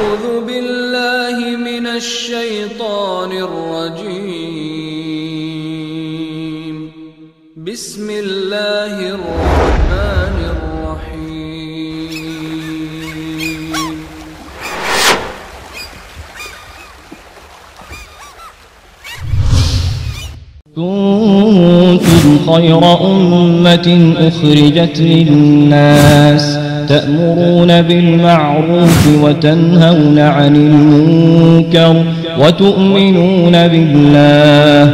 أعوذ بالله من الشيطان الرجيم. بسم الله الرحمن الرحيم. كنتم خير أمة أخرجت للناس تأمرون بالمعروف وتنهون عن المنكر وتؤمنون بالله.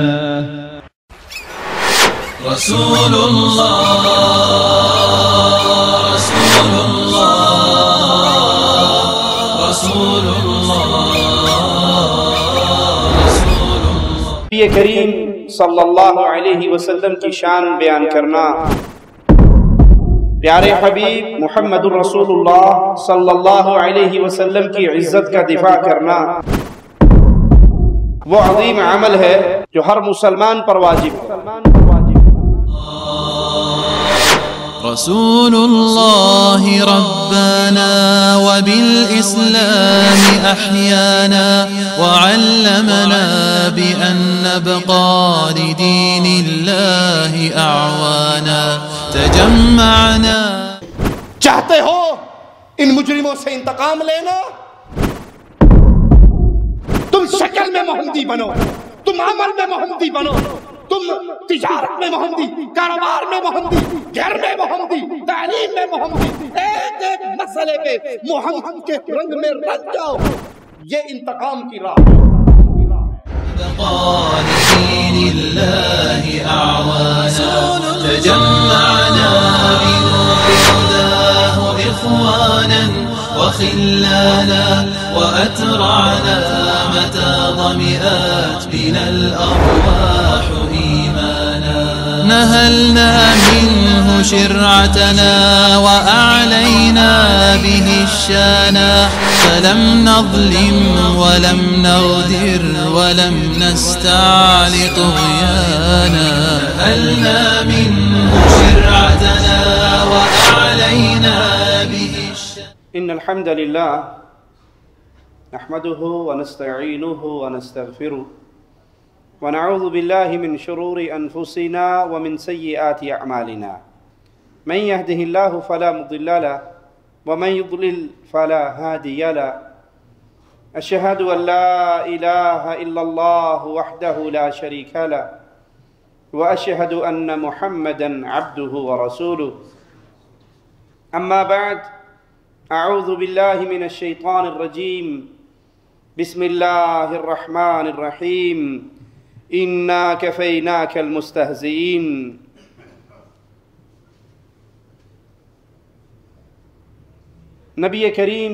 رسول الله رسول الله رسول الله. نبी करीम सल्लल्लाहु अलैहि वसल्लम की शान बयान करना. प्यारे हबीब मुहम्मदुर रसूलुल्लाह सल्लल्लाहु अलैहि वसल्लम की इज्जत का दिफा करना वो अजीम अमल है जो हर मुसलमान पर वाजिब है. रसूलुल्लाह रब्बाना व बिल इस्लाम अहयाना व अल्लमना बि अन नबक़ा लि दीनिल्लाहि अअवाना. चाहते हो इन मुजरिमों से इंतकाम लेना? तुम शक्ल में मोहम्मदी बनो, तुम अमल में मोहम्मदी बनो, तुम तिजारत में मोहम्मदी, कारोबार में मोहम्मदी, घर में मोहम्मदी, तालीम में मोहम्मदी, एक एक मसले पे मोहम्मद के रंग में रंग जाओ. ये इंतकाम की राह. قال دين الله أعوانا تجمعنا بنور هداه إخوانا وخلانا وأترعنا متى ظمئات بنا الأرواح إيمانا. نهلنا منه شرعتنا وأعلينا به الشانا فلم نظلم ولم نغدر ولم نستعل طغيانا. نهلنا منه شرعتنا وأعلينا به الشانا. إن الحمد لله نحمده ونستعينه ونستغفره ونعوذ بالله من شرور أنفسنا ومن سيئات أعمالنا. من يهده الله فلا مضل له ومن يضلل فلا هادي له. أشهد أن لا إله إلا الله وحده لا شريك له وأشهد أن محمدا عبده ورسوله. أما بعد أعوذ بالله من الشيطان الرجيم. بسم الله الرحمن الرحيم. इन्ना कफ़ैनाक अलमुस्तहज़ीन. नबी करीम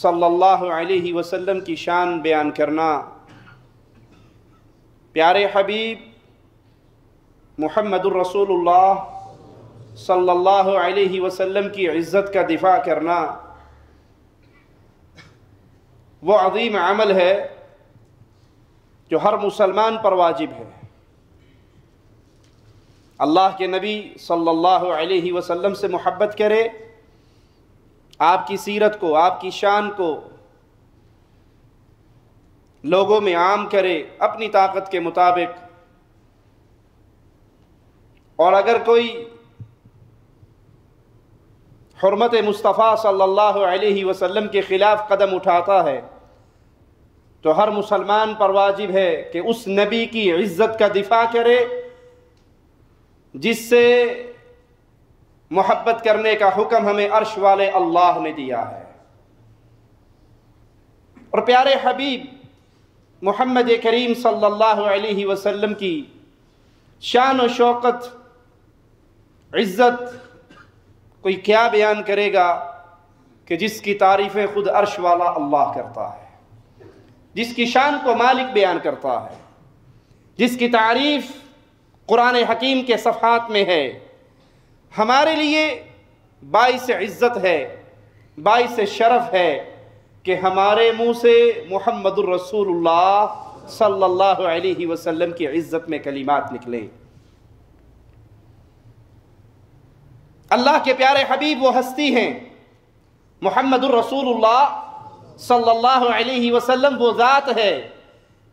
सल्लल्लाहु अलैहि वसल्लम की शान बयान करना. प्यारे हबीब मुहम्मदुर रसूलुल्लाह सल्लल्लाहु अलैहि वसल्लम की इज़्ज़त का दिफा करना वो अज़ीम अमल है जो हर मुसलमान पर वाजिब है. अल्लाह के नबी सल्लल्लाहु अलैहि वसल्लम से मोहब्बत करे, आपकी सीरत को, आपकी शान को लोगों में आम करे अपनी ताकत के मुताबिक. और अगर कोई हुर्मत मुस्तफ़ा सल्लल्लाहु अलैहि वसल्लम के ख़िलाफ़ कदम उठाता है तो हर मुसलमान पर वाजिब है कि उस नबी की इज्जत का दिफा करे जिससे मोहब्बत करने का हुक्म हमें अर्श वाले अल्लाह ने दिया है. और प्यारे हबीब मुहम्मद करीम सल्लल्लाहु अलैहि वसल्लम की शान और शौकत, इज्जत कोई क्या बयान करेगा कि जिसकी तारीफ़ें खुद अर्श वाला अल्लाह करता है, जिसकी शान को मालिक बयान करता है, जिसकी तारीफ़ कुरान हकीम के सफ़हात में है. हमारे लिए बाइस इज़्ज़त है, बाइस शरफ़ है कि हमारे मुँह से मुहम्मदुर रसूलुल्लाह सल्लल्लाहु अलैहि वसल्लम की इज़्ज़त में कलिमात निकले. अल्लाह के प्यारे हबीब वो हस्ती हैं मोहम्मदुर रसूलुल्लाह सल्लल्लाहु अलैहि वसल्लम वो ज़ात है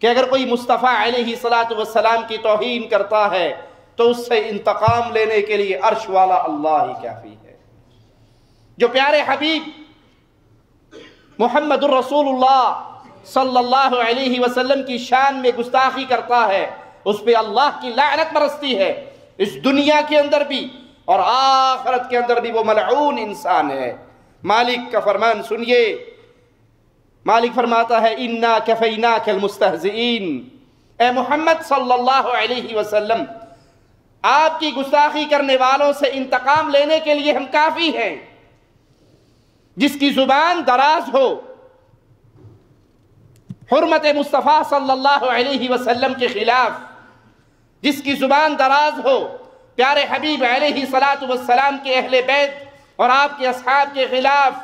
कि अगर कोई मुस्तफ़ा अलैहि सलातु वस्सलाम की तौहीन करता है तो उससे इंतकाम लेने के लिए अर्श वाला अल्लाह ही काफ़ी है। जो प्यारे हबीब मोहम्मदुर रसूलुल्लाह सल्लल्लाहु अलैहि वसल्लम की शान में गुस्ताखी करता है उस पर अल्लाह की लानत बरसती है, इस दुनिया के अंदर भी और आखरत के अंदर भी वो मलऊन इंसान है। मालिक का फरमान सुनिए, मालिक फरमाता है इन्ना कफैनाकल मुस्तहज़ीन, ए मोहम्मद सल्लल्लाहु अलैहि वसल्लम आपकी गुस्ताखी करने वालों से इंतकाम लेने के लिए हम काफ़ी हैं। जिसकी ज़ुबान दराज हो हुर्मत मुस्तफ़ा सल्लल्लाहु अलैहि वसल्लम के ख़िलाफ़, जिसकी ज़ुबान दराज हो प्यारे हबीब अलैहि सलातु वस्सलाम के अहले बैत और आपके असहाब के खिलाफ,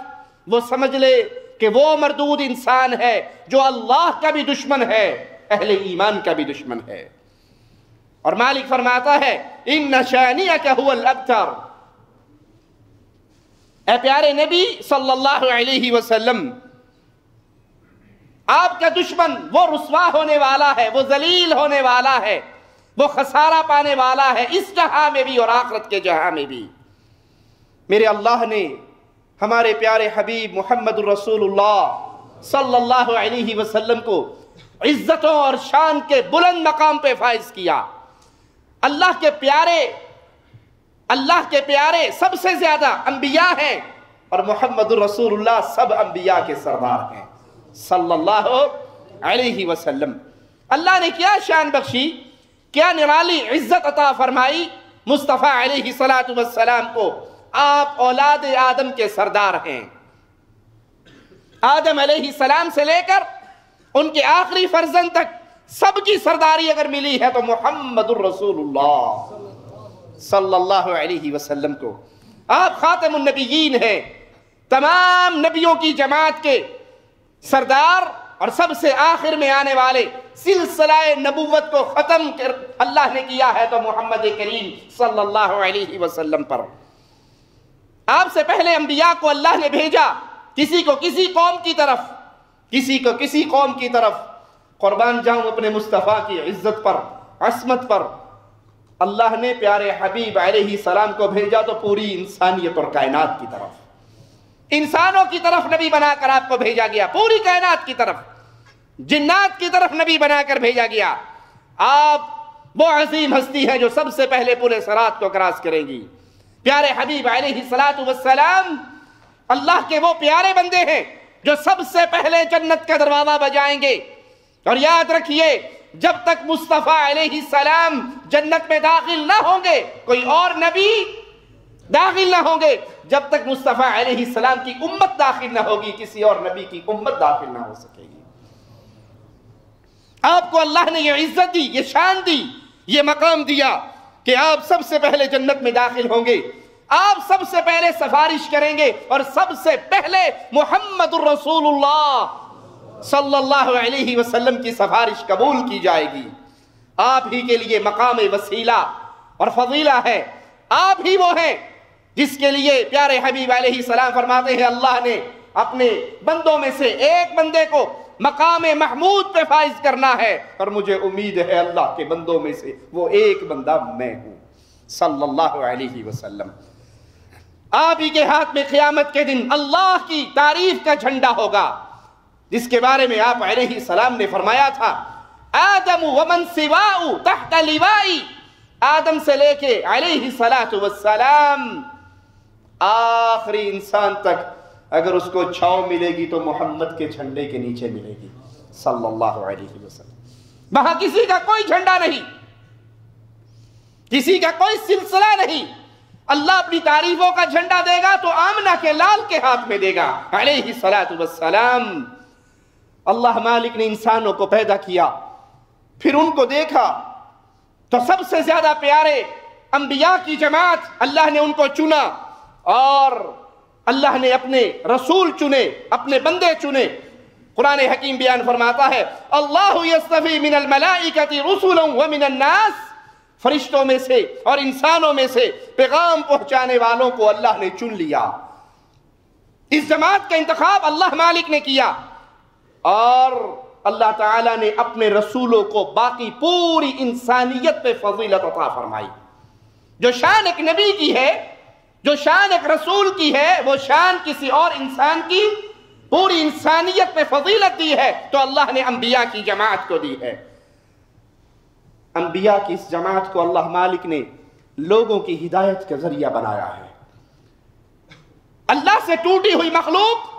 वो समझ ले कि वो मरदूद इंसान है जो अल्लाह का भी दुश्मन है, अहले ईमान का भी दुश्मन है। और मालिक फरमाता है इन्न शानिअका हुवल अबतर, ए प्यारे नबी सल्लल्लाहु अलैहि वसल्लम आपका दुश्मन वो रुस्वा होने वाला है, वो जलील होने वाला है, वो खसारा पाने वाला है इस जहां में भी और आखरत के जहां में भी। मेरे अल्लाह ने हमारे प्यारे हबीब मोहम्मद रसूलुल्लाह सल्लल्लाहु अलैहि वसल्लम को इज्जतों और शान के बुलंद मकाम पे फाइज किया। अल्लाह के प्यारे सबसे ज़्यादा अम्बिया हैं और मोहम्मद रसूलुल्लाह सब अम्बिया के सरदार हैं सल्लल्लाहु अलैहि वसल्लम। अल्लाह ने क्या शान बख्शी, क्या निराली इज्जत अता फरमाई मुस्तफ़ा अलैहि सलातु वस्सलाम को। आप औलाद आदम के सरदार हैं, आदम अलैहि सलाम से लेकर उनके आखिरी फर्जन तक सबकी सरदारी अगर मिली है तो मुहम्मदुर रसूलुल्लाह सल्लल्लाहु अलैहि वसल्लम को। आप खातमुन नबिय्यीन हैं, तमाम नबियों की जमात के सरदार और सबसे आखिर में आने वाले सिलसिलाए नबुव्वत को ख़त्म कर अल्लाह ने किया है तो मोहम्मद करीम सल्लल्लाहु अलैहि वसल्लम पर। आपसे पहले अंबिया को अल्लाह ने भेजा, किसी को किसी कौम की तरफ, किसी को किसी कौम की तरफ। कुर्बान जाऊँ अपने मुस्तफ़ा की इज्जत पर, असमत पर। अल्लाह ने प्यारे हबीब अलैहि सलाम को भेजा तो पूरी इंसानियत और कायनात की तरफ, इंसानों की तरफ नबी बनाकर आपको भेजा गया, पूरी कायनात की तरफ, जिन्नात की तरफ नबी बनाकर भेजा गया। आप वो अजीम हस्ती हैं जो सबसे पहले पूरे सिरात को क्रॉस करेंगी। प्यारे हबीब अलैहि सलातु वस्सलाम अल्लाह के वो प्यारे बंदे हैं जो सबसे पहले जन्नत का दरवाजा बजाएंगे। और याद रखिए, जब तक मुस्तफ़ा अलैहि सलाम जन्नत में दाखिल ना होंगे, कोई और नबी दाखिल ना होंगे, जब तक मुस्तफ़ा अलैहि सलाम की उम्मत दाखिल ना होगी, किसी और नबी की उम्मत दाखिल ना हो सकेगी। आपको अल्लाह ने ये इज्जत दी, ये शान दी, ये मकाम दिया कि आप सबसे पहले जन्नत में दाखिल होंगे, आप सबसे पहले सिफारिश करेंगे और सबसे पहले मुहम्मदुर रसूलुल्लाह सल्लल्लाहु अलैहि वसल्लम की सिफारिश कबूल की जाएगी। आप ही के लिए मकाम वसीला और फजीला है। आप ही वो हैं जिसके लिए प्यारे हबीब अलैहि सलाम फरमाते हैं अल्लाह ने अपने बंदों में से एक बंदे को मकाम महमूद पे फाइज करना है और मुझे उम्मीद है अल्लाह के बंदों में से वो एक बंदा मैं हूँ सल्लल्लाहु अलैहि वसल्लम। आप ही के हाथ में क़यामत के दिन अल्लाह की तारीफ का झंडा होगा, जिसके बारे में आप अलैहि सलाम ने फरमाया था आदम वमन सिवाउ तहत लिवाई, आदम से लेके अलैहि सलातु वस्सलाम आखिरी इंसान तक अगर उसको छाँव मिलेगी तो मोहम्मद के झंडे के नीचे मिलेगी सल्लल्लाहु अलैहि वसल्लम। वहां किसी का कोई झंडा नहीं, किसी का कोई सिलसिला नहीं। अल्लाह अपनी तारीफों का झंडा देगा तो आमना के लाल के हाथ में देगा अलैहि सलातु वस्सलाम। अल्लाह मालिक ने इंसानों को पैदा किया, फिर उनको देखा तो सबसे ज्यादा प्यारे अंबिया की जमात अल्लाह ने उनको चुना और अल्लाह ने अपने रसूल चुने, अपने बंदे चुने। कुरान हकीम बयान फरमाता है अल्लाहु यस्तफी मिनल मलाइकति रसूलन व मिनन नास, फरिश्तों में से और इंसानों में से पैगाम पहुंचाने वालों को अल्लाह ने चुन लिया। इस जमात का इंतखाब अल्लाह मालिक ने किया और अल्लाह ताला ने अपने रसूलों को बाकी पूरी इंसानियत पे फजीलत अता फरमाई। जो शान एक नबी की है, जो शान एक रसूल की है, वो शान किसी और इंसान की पूरी इंसानियत पे फजीलत दी है। तो अल्लाह ने अंबिया की जमात को दी है। अंबिया की इस जमात को अल्लाह मालिक ने लोगों की हिदायत का जरिया बनाया है। अल्लाह से टूटी हुई मखलूक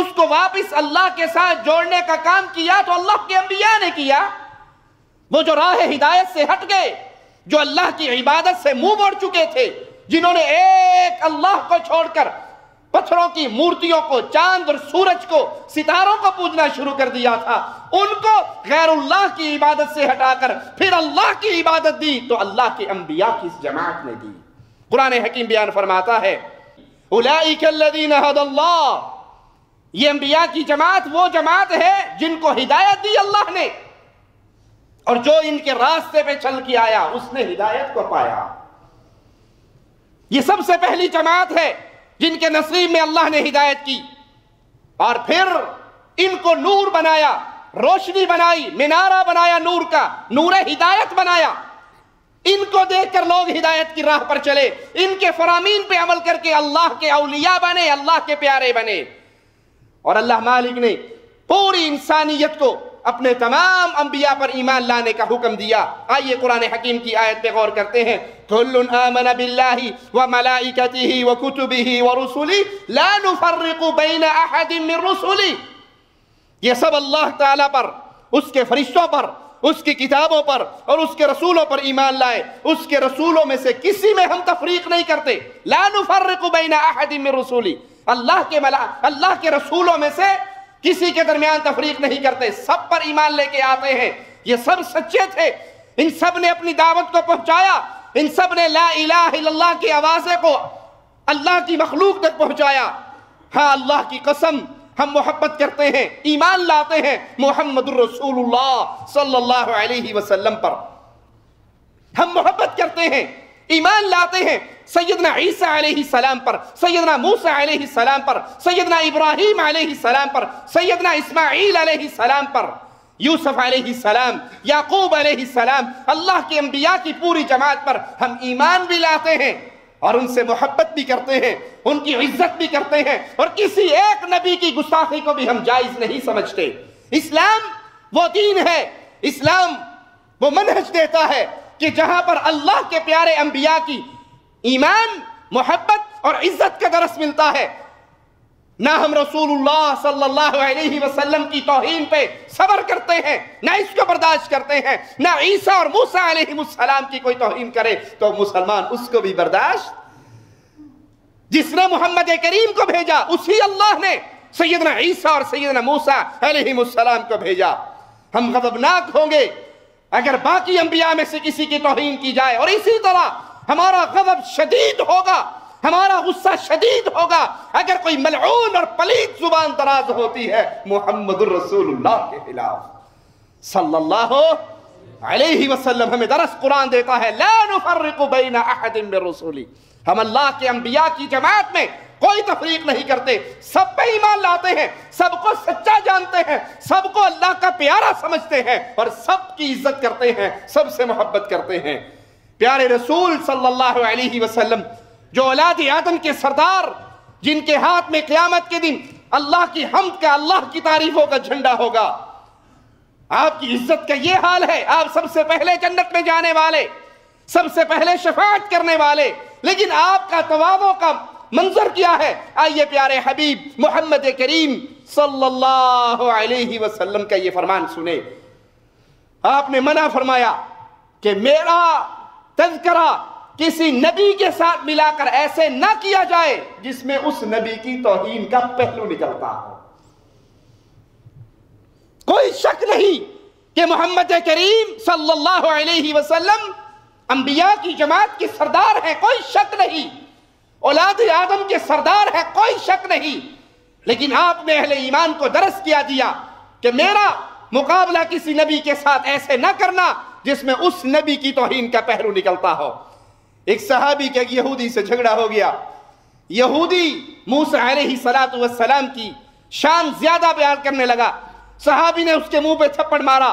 उसको वापस अल्लाह के साथ जोड़ने का काम किया तो अल्लाह के अंबिया ने किया। वो जो राह हिदायत से हट गए, जो अल्लाह की इबादत से मुंह मोड़ चुके थे, जिन्होंने एक अल्लाह को छोड़कर पत्थरों की मूर्तियों को, चांद और सूरज को, सितारों को पूजना शुरू कर दिया था, उनको गैरुल्लाह की इबादत से हटाकर फिर अल्लाह की इबादत दी तो अल्लाह के अंबिया की इस जमात ने दी। कुरान हकीम बयान फरमाता है, ये अंबिया की जमात वो जमात है जिनको हिदायत दी अल्लाह ने, और जो इनके रास्ते पे चल के आया उसने हिदायत को पाया। ये सबसे पहली जमात है जिनके नसीब में अल्लाह ने हिदायत की और फिर इनको नूर बनाया, रोशनी बनाई, मिनारा बनाया, नूर का नूर हिदायत बनाया। इनको देखकर लोग हिदायत की राह पर चले, इनके फरामीन पे अमल करके अल्लाह के अलिया बने, अल्लाह के प्यारे बने। और अल्लाह मालिक ने पूरी इंसानियत को अपने तमाम अंबिया पर ईमान लाने का हुक्म दिया। आइए कुरान हकीम की आयत पे गौर करते हैं। कुल्लुन आमना बिल्लाहि व मलाइकतिहि व कुतुबिहि व रुसुलिहि ला नुफर्रिकु बैन अहदिम मिन रुसुलिहि। ये सब अल्लाह ताला पर, उसके फरिश्तों पर, उसकी किताबों पर और उसके रसूलों पर ईमान लाए। उसके रसूलों में से किसी में हम तफरीक नहीं करते। ला नुफर्रिकु बैन अहदिम मिन रुसुलिहि। अल्लाह के रसूलों में से किसी के दरमियान तफरीक नहीं करते, सब पर ईमान लेके आते हैं। ये सब सच्चे थे, इन सब ने अपनी दावत को पहुंचाया, इन सब ने ला इलाहा इल्लल्लाह की आवाज़ें को अल्लाह की मखलूक तक पहुंचाया। हाँ, अल्लाह की कसम, हम मोहब्बत करते हैं, ईमान लाते हैं मोहम्मदुर रसूलुल्लाह सल्लल्लाहु अलैहि वसल्लम पर। हम मोहब्बत करते हैं, ईमान लाते हैं सैयदना ईसा अलैहि सलाम पर, सैयदना मूसा अलैहि सलाम पर, सैयदना इब्राहीम अलैहि सलाम पर, सैयदना इस्माईल अलैहि सलाम पर, यूसुफ अलैहि सलाम, याकूब अलैहि सलाम। अल्लाह के अंबिया की पूरी जमात पर हम ईमान भी लाते हैं और उनसे मोहब्बत भी करते हैं, उनकी इज्जत भी करते हैं और किसी एक नबी की गुस्ताखी को भी हम जायज़ नहीं समझते। इस्लाम वो दीन है, इस्लाम वो मनहज देता है कि जहां पर अल्लाह के प्यारे अंबिया की ईमान, मोहब्बत और इज्जत का दरस मिलता है। ना हम रसूलुल्लाह सल्लल्लाहु अलैहि वसल्लम की तौहीन पे सबर करते हैं, ना इसको बर्दाश्त करते हैं, ना ईसा और मूसा अलैहिमुस्सलाम की कोई तौहीन करे तो मुसलमान उसको भी बर्दाश्त। जिसने मोहम्मद करीम को भेजा उसी अल्लाह ने सैयदना ईसा और सैयदना मूसा अलैहिमुस्सलाम को भेजा। हम गजबनाक होंगे अगर बाकी अंबिया में से किसी की तौहीन की जाए, और इसी तरह हमारा गजब शदीद होगा, हमारा गुस्सा शदीद होगा अगर कोई मलऊन और पलीत जुबान दराज होती है मोहम्मदुर रसूलुल्लाह के खिलाफ सल्लल्लाहु अलैहि वसल्लम। हमें दरस कुरान देता है, ला नुफर्रिकु बैना अहदिम मिर रसूली। हम अल्लाह के अंबिया की जमात में कोई तफरीक नहीं करते, सब पे ईमान लाते हैं, सबको सच्चा जानते हैं, सबको अल्लाह का प्यारा समझते हैं और सबकी इज्जत करते हैं, सबसे मोहब्बत करते हैं। प्यारे रसूल सल्लल्लाहु अलैहि वसल्लम जो औलाद आदम के सरदार, जिनके हाथ में क़यामत के दिन अल्लाह की हम्द का, अल्लाह की तारीफों का झंडा होगा। आपकी इज्जत का ये हाल है, आप सबसे पहले जन्नत में जाने वाले, सबसे पहले शफाअत करने वाले, लेकिन आपका तवाज़ो का मंजर क्या है? आइए प्यारे हबीब मोहम्मद करीम सल्लल्लाहु अलैहि वसल्लम का ये फरमान सुने। आपने मना फरमाया कि मेरा तज़किरा किसी नबी के साथ मिलाकर ऐसे ना किया जाए जिसमें उस नबी की तौहीन का पहलू निकलता हो। कोई शक नहीं कि मोहम्मद करीम सल्लल्लाहु अलैहि वसल्लम अंबिया की जमात के सरदार हैं, कोई शक नहीं, औलाद आदम के सरदार है, कोई शक नहीं, लेकिन आपने अहले ईमान को दरस किया दिया कि मेरा मुकाबला किसी नबी के साथ ऐसे ना करना जिसमें उस नबी की तौहीन का पहलू निकलता हो। एक सहाबी के यहूदी से झगड़ा हो गया, यहूदी मूसा अलैहिस्सलातु वस्सलाम की शान ज्यादा बयान करने लगा। सहाबी ने उसके मुंह पे थप्पड़ मारा,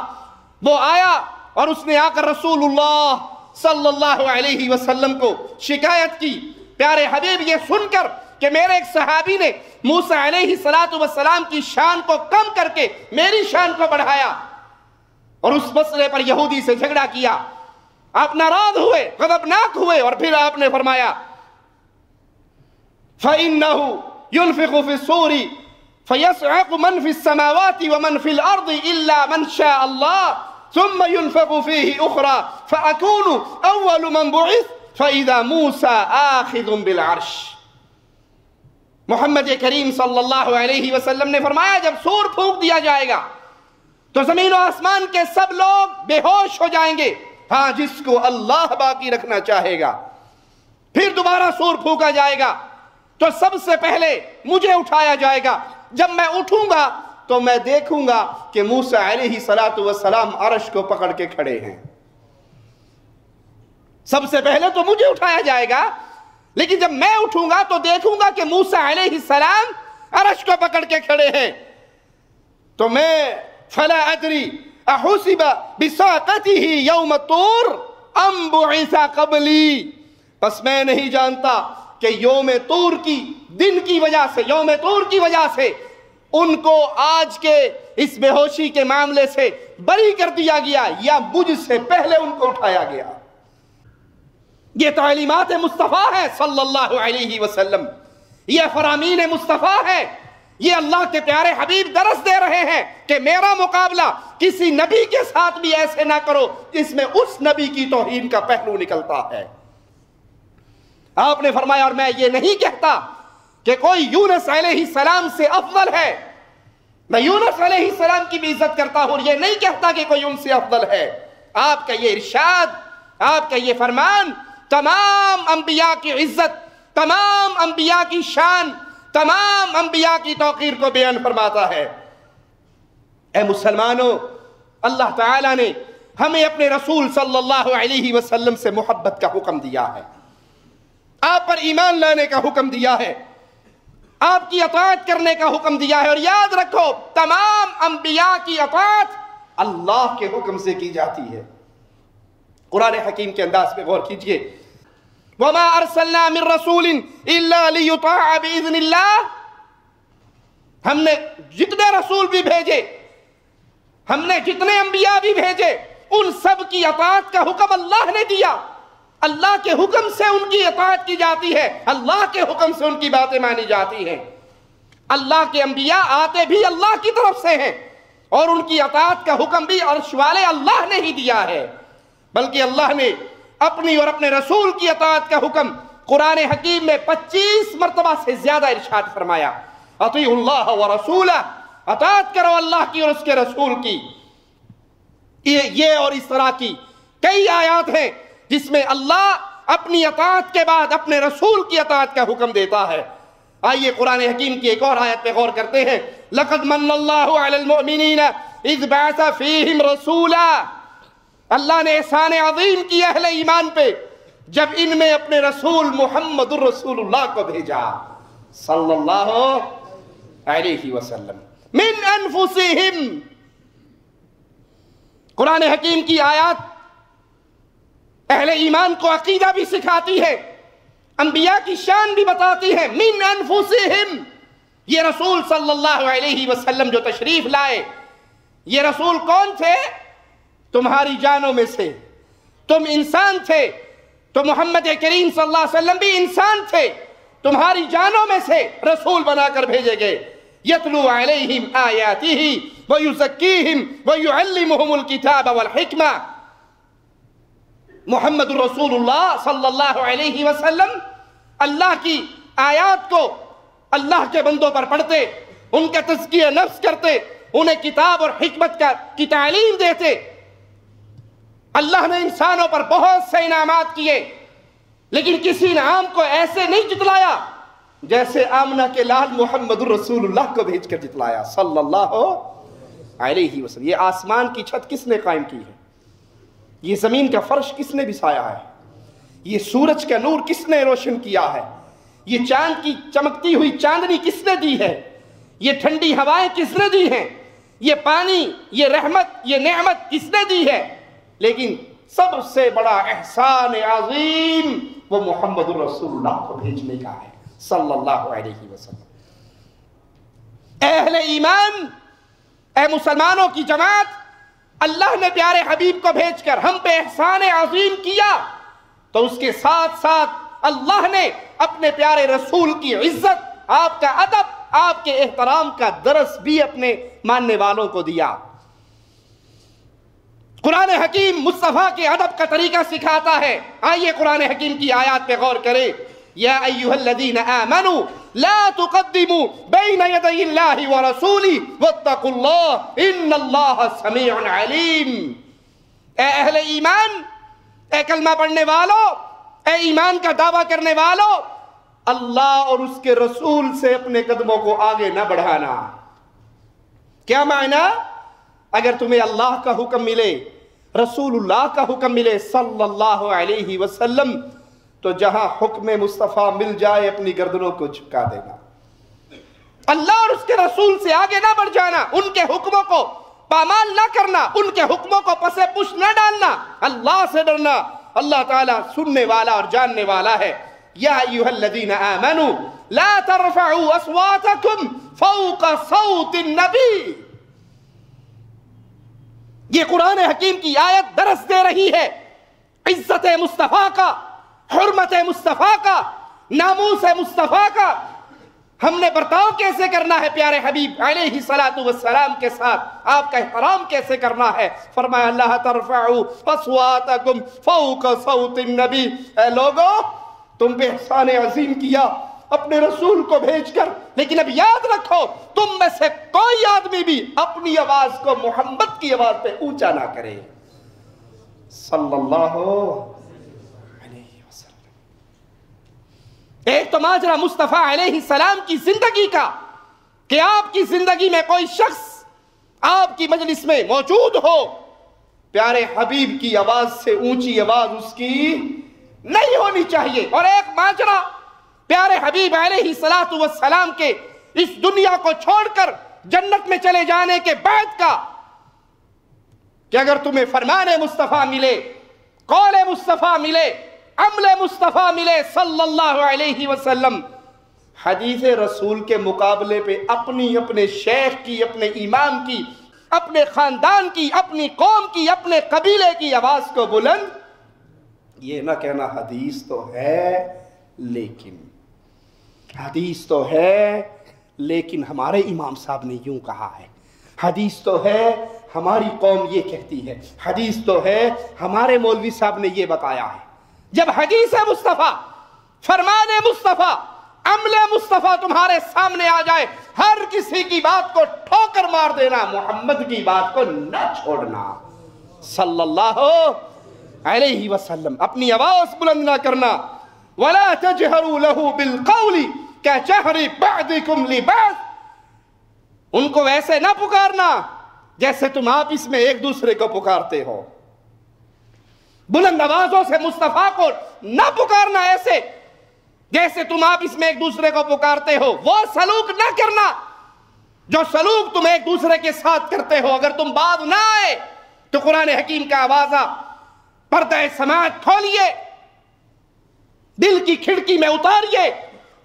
वो आया और उसने आकर रसूलुल्लाह सल्लल्लाहु अलैहि वसल्लम को शिकायत की। प्यारे हबीब ये सुनकर कि मेरे एक सहाबी ने मूसा अलैहिस्सलातु वस्सलाम की शान को कम करके मेरी शान को बढ़ाया और उस मसले पर यहूदी से झगड़ा किया, आप नाराज हुए, गदबनाक हुए और फिर आपने फरमाया फइन्नहु युनफिखु फिस्सूरी फयसअकु मन फिस्समावाति व मन फिल अर्द इल्ला मन शा अल्लाह थुम्मा युनफिखु फीहि उखरा फअकूनु अव्वलु मन बुइस फइज़ा मूसा आखिज़ुन बिल अर्श। मोहम्मद करीम सल्लल्लाहु अलैहि वसल्लम ने फरमाया जब सूर फूंक दिया जाएगा तो जमीन और आसमान के सब लोग बेहोश हो जाएंगे, हाँ जिसको अल्लाह बाकी रखना चाहेगा। फिर दोबारा सूर फूंका जाएगा तो सबसे पहले मुझे उठाया जाएगा। जब मैं उठूंगा तो मैं देखूंगा कि मूसा अलैहिस्सलातु वस्सलाम अर्श को पकड़ के खड़े हैं। सबसे पहले तो मुझे उठाया जाएगा, लेकिन जब मैं उठूंगा तो देखूंगा कि मूसा अलैहिस्सलाम अर्श को पकड़ के खड़े हैं। तो मैं फला अदरी अहुसिब बिसाकतिही यौम तूर अम बुइसा कबली, बस मैं नहीं जानता कि यौम तूर की वजह से उनको आज के इस बेहोशी के मामले से बरी कर दिया गया या मुझसे पहले उनको उठाया गया। ये तालीमात मुस्तफ़ा है सल्लल्लाहु अलैहि वसल्लम, ये फरामीन मुस्तफ़ा है। ये अल्लाह के प्यारे हबीब दरस दे रहे हैं कि मेरा मुकाबला किसी नबी के साथ भी ऐसे ना करो जिसमें उस नबी की तौहीन का पहलू निकलता है। आपने फरमाया और मैं ये नहीं कहता कि कोई यूनुस अलैहिस्सलाम से अफजल है, मैं यूनुस अलैहिस्सलाम की भी इज्जत करता हूं, ये नहीं कहता कि कोई उनसे अफजल है। आपका ये इरशाद, आपका ये फरमान तमाम अंबिया की इज्जत, तमाम अंबिया की शान, तमाम अंबिया की तौकीर को बयान फरमाता है। ए मुसलमानों, अल्लाह ताला ने हमें अपने रसूल सल्लल्लाहु अलैहि वसल्लम से मोहब्बत का हुक्म दिया है, आप पर ईमान लाने का हुक्म दिया है, आपकी अताअत करने का हुक्म दिया है। और याद रखो तमाम अंबिया की अताअत अल्लाह के हुक्म से की जाती है। कुरान हकीम के अंदाज पे गौर कीजिए, वमा अरसलना मिन रसूलिन इल्ला लियुताअ बिइज़्निल्लाह, हमने जितने रसूल भी भेजे, हमने जितने अंबिया भी भेजे, उन सब की अताअत का हुक्म अल्लाह ने दिया। अल्लाह के हुक्म से उनकी इताअत की जाती है, अल्लाह के हुक्म से उनकी बातें मानी जाती हैं। अल्लाह के अंबिया आते भी अल्लाह की तरफ से हैं और उनकी इताअत का हुक्म भी अर्श वाले अल्लाह ने ही दिया है, बल्कि अल्लाह ने अपनी और अपने रसूल की इताअत का हुक्म कुरान हकीम में 25 मरतबा से ज्यादा इरशाद फरमाया, अतीउल्लाह व रसूलह, इताअत करो अल्लाह की और उसके रसूल की। ये और इस तरह की कई आयात हैं जिसमें अल्लाह अपनी अताअत के बाद अपने रसूल की अताअत का हुक्म देता है। आइए कुरान हकीम की एक और आयत पे गौर करते हैं, लक़द मन्नल्लाहु अलल मुमिनीना इज़ बाअसा फ़ीहिम रसूला, अल्लाह ने एहसान अज़ीम किया अहले ईमान पे जब इनमें अपने रसूल मुहम्मदुर रसूलुल्लाह को भेजा सल्लल्लाहु अलैहि वसल्लम। मिन अनफुसिहिम, कुरान हकीम की आयत अहले ईमान को अकीदा भी सिखाती है, अंबिया की शान भी बताती है। मिन अनफुसिहिम, ये रसूल सल्लल्लाहु अलैहि वसल्लम जो तशरीफ लाए, ये रसूल कौन थे? तुम्हारी जानों में से। तुम इंसान थे तो मोहम्मद करीम सल्लल्लाहु अलैहि वसल्लम भी इंसान थे, तुम्हारी जानों में से रसूल बनाकर भेजे गए। यतलू अलैहिम आयातिही व युज़क्कीहिम व युअल्लिमुहुमुल किताब वल हिकमा। मोहम्मद रसूलुल्लाह सल्लल्लाहु अलैहि वसल्लम अल्लाह की आयत को अल्लाह के बंदों पर पढ़ते, उनका तज़किया नफ्स करते, उन्हें किताब और हिकमत की तालीम देते। अल्लाह ने इंसानों पर बहुत से इनामात किए, लेकिन किसी इनाम को ऐसे नहीं जितलाया जैसे आमना के लाल मोहम्मद रसूलुल्लाह को भेजकर जितलाया सल्लल्लाहु अलैहि वसल्लम। ये आसमान की छत किसने कायम की है? ये ज़मीन का फर्श किसने बिछाया है? ये सूरज का नूर किसने रोशन किया है? ये चांद की चमकती हुई चांदनी किसने दी है, ये ठंडी हवाएं किसने दी हैं, ये पानी, ये रहमत, ये नेमत किसने दी है। लेकिन सबसे बड़ा एहसान अजीम वो मोहम्मद रसूलुल्लाह को भेजने का है सल्लल्लाहु अलैहि वसल्लम। अहले ईमान, ए मुसलमानों की जमात, अल्लाह ने प्यारे हबीब को भेजकर हम पे एहसान अजीम किया, तो उसके साथ साथ अल्लाह ने अपने प्यारे रसूल की इज्जत, आपका अदब, आपके एहतराम का दरस भी अपने मानने वालों को दिया। कुरान हकीम मुस्तफा के अदब का तरीका सिखाता है। आइए कुरान हकीम की आयत पे गौर करें। या अय्युहल्लज़ीना आमनू ला तुक़द्दिमू बैन यदयिल्लाहि व रसूलिही वत्तक़ुल्लाह इन्नल्लाहा समीउन अलीम। ए अहले ईमान, ए कलमा पढ़ने वालों, ए ईमान का दावा करने वालों, अल्लाह और उसके रसूल से अपने कदमों को आगे न बढ़ाना। क्या मायना? अगर तुम्हें अल्लाह का हुक्म मिले, रसूलुल्लाह का हुक्म मिले सल्लल्लाहु अलैहि वसल्लम, तो जहां हुक्म मुस्तफ़ा मिल जाए अपनी गर्दनों को झुका देना। अल्लाह और उसके रसूल से आगे ना बढ़ जाना, उनके हुक्मों को पामाल ना करना, उनके हुक्मों को पसे पुश न डालना। अल्लाह से डरना, अल्लाह ताला सुनने वाला और जानने वाला है। या अय्युहल्लज़ीना आमनू ला तरफ़अू अस्वातकुम फ़ौक़ सौतिन नबी। ये कुरान हकीम की आयत दरस दे रही है इज्जत मुस्तफ़ा का, हुर्मत मुस्तफ़ा का, नामूस मुस्तफ़ा का हमने बर्ताव कैसे करना है प्यारे हबीब अलैहि सलातु वस्सलाम के साथ, आपका एहतराम कैसे करना है। फरमाया अल्लाह तरफ़अू अस्वातकुम फ़ौक़ सौतिन नबी। ऐ लोगो, तुम पे एहसान अजीम किया अपने रसूल को भेजकर, लेकिन अब याद रखो तुम में से कोई आदमी भी अपनी आवाज को मोहम्मद की आवाज पे ऊंचा ना करे सल्लल्लाहु अलैहि वसल्लम। एक तो माजरा मुस्तफ़ा अलैहि सलाम की जिंदगी का कि आपकी जिंदगी में कोई शख्स आपकी मजलिस में मौजूद हो, प्यारे हबीब की आवाज से ऊंची आवाज उसकी नहीं होनी चाहिए। और एक माजरा प्यारे हबीब अलैहि सलातु वस्सलाम के इस दुनिया को छोड़कर जन्नत में चले जाने के बाद का कि अगर तुम्हें फरमाने मुस्तफ़ा मिले, कौले मुस्तफ़ा मिले, अमले मुस्तफ़ा मिले सल्लल्लाहु अलैहि वसल्लम, हदीसे रसूल के मुकाबले पे अपनी, अपने शेख की, अपने इमाम की, अपने खानदान की, अपनी कौम की, अपने कबीले की आवाज को बुलंद ये ना कहना हदीस तो है लेकिन, हदीस तो है लेकिन हमारे इमाम साहब ने यूं कहा है, हदीस तो है हमारी कौम ये कहती है, हदीस तो है हमारे मौलवी साहब ने ये बताया है। जब हदीस है मुस्तफ़ा, फरमान मुस्तफ़ा, अमल मुस्तफ़ा तुम्हारे सामने आ जाए, हर किसी की बात को ठोकर मार देना, मोहम्मद की बात को न छोड़ना सल्लल्लाहु अलैहि वसल्लम। अपनी आवाज बुलंद ना करना। वला तजहरू लहू बिलकौली कजहरी बअदिकुम लिबअद। उनको वैसे ना पुकारना जैसे तुम आप इसमें एक दूसरे को पुकारते हो। बुलंद आवाजों से मुस्तफ़ा को ना पुकारना ऐसे जैसे तुम आप इसमें एक दूसरे को पुकारते हो। वो सलूक ना करना जो सलूक तुम एक दूसरे के साथ करते हो। अगर तुम बाज ना आए तो कुरान हकीम का आवाजा पर्दे समाज खोलिए, दिल की खिड़की में उतारिए।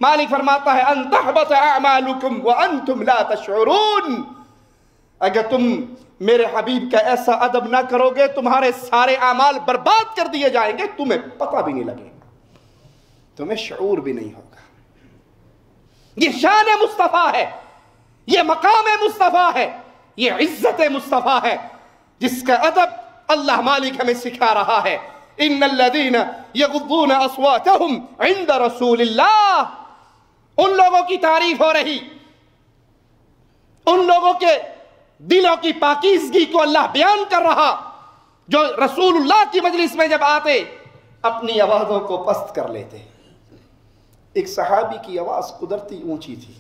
मालिक फरमाता है अन तहबत अमालुकुम व अंतुम ला तशऊरून। अगर तुम मेरे हबीब का ऐसा अदब ना करोगे तुम्हारे सारे अमाल बर्बाद कर दिए जाएंगे, तुम्हें पता भी नहीं लगेगा, तुम्हें शऊर भी नहीं होगा। ये शान मुस्तफ़ा है, ये मकाम मुस्तफ़ा है, ये इज्जत मुस्तफ़ा है जिसका अदब अल्लाह मालिक हमें सिखा रहा है। इन्नल्लज़ीना यगुद्दूना अस्वातहुम इंद रसूलिल्लाह। उन लोगों की तारीफ हो रही, उन लोगों के दिलों की पाकीज़गी को अल्लाह बयान कर रहा जो रसूलुल्लाह की मजलिस में जब आते अपनी आवाज़ों को पस्त कर लेते। एक सहाबी की आवाज़ कुदरती ऊंची थी,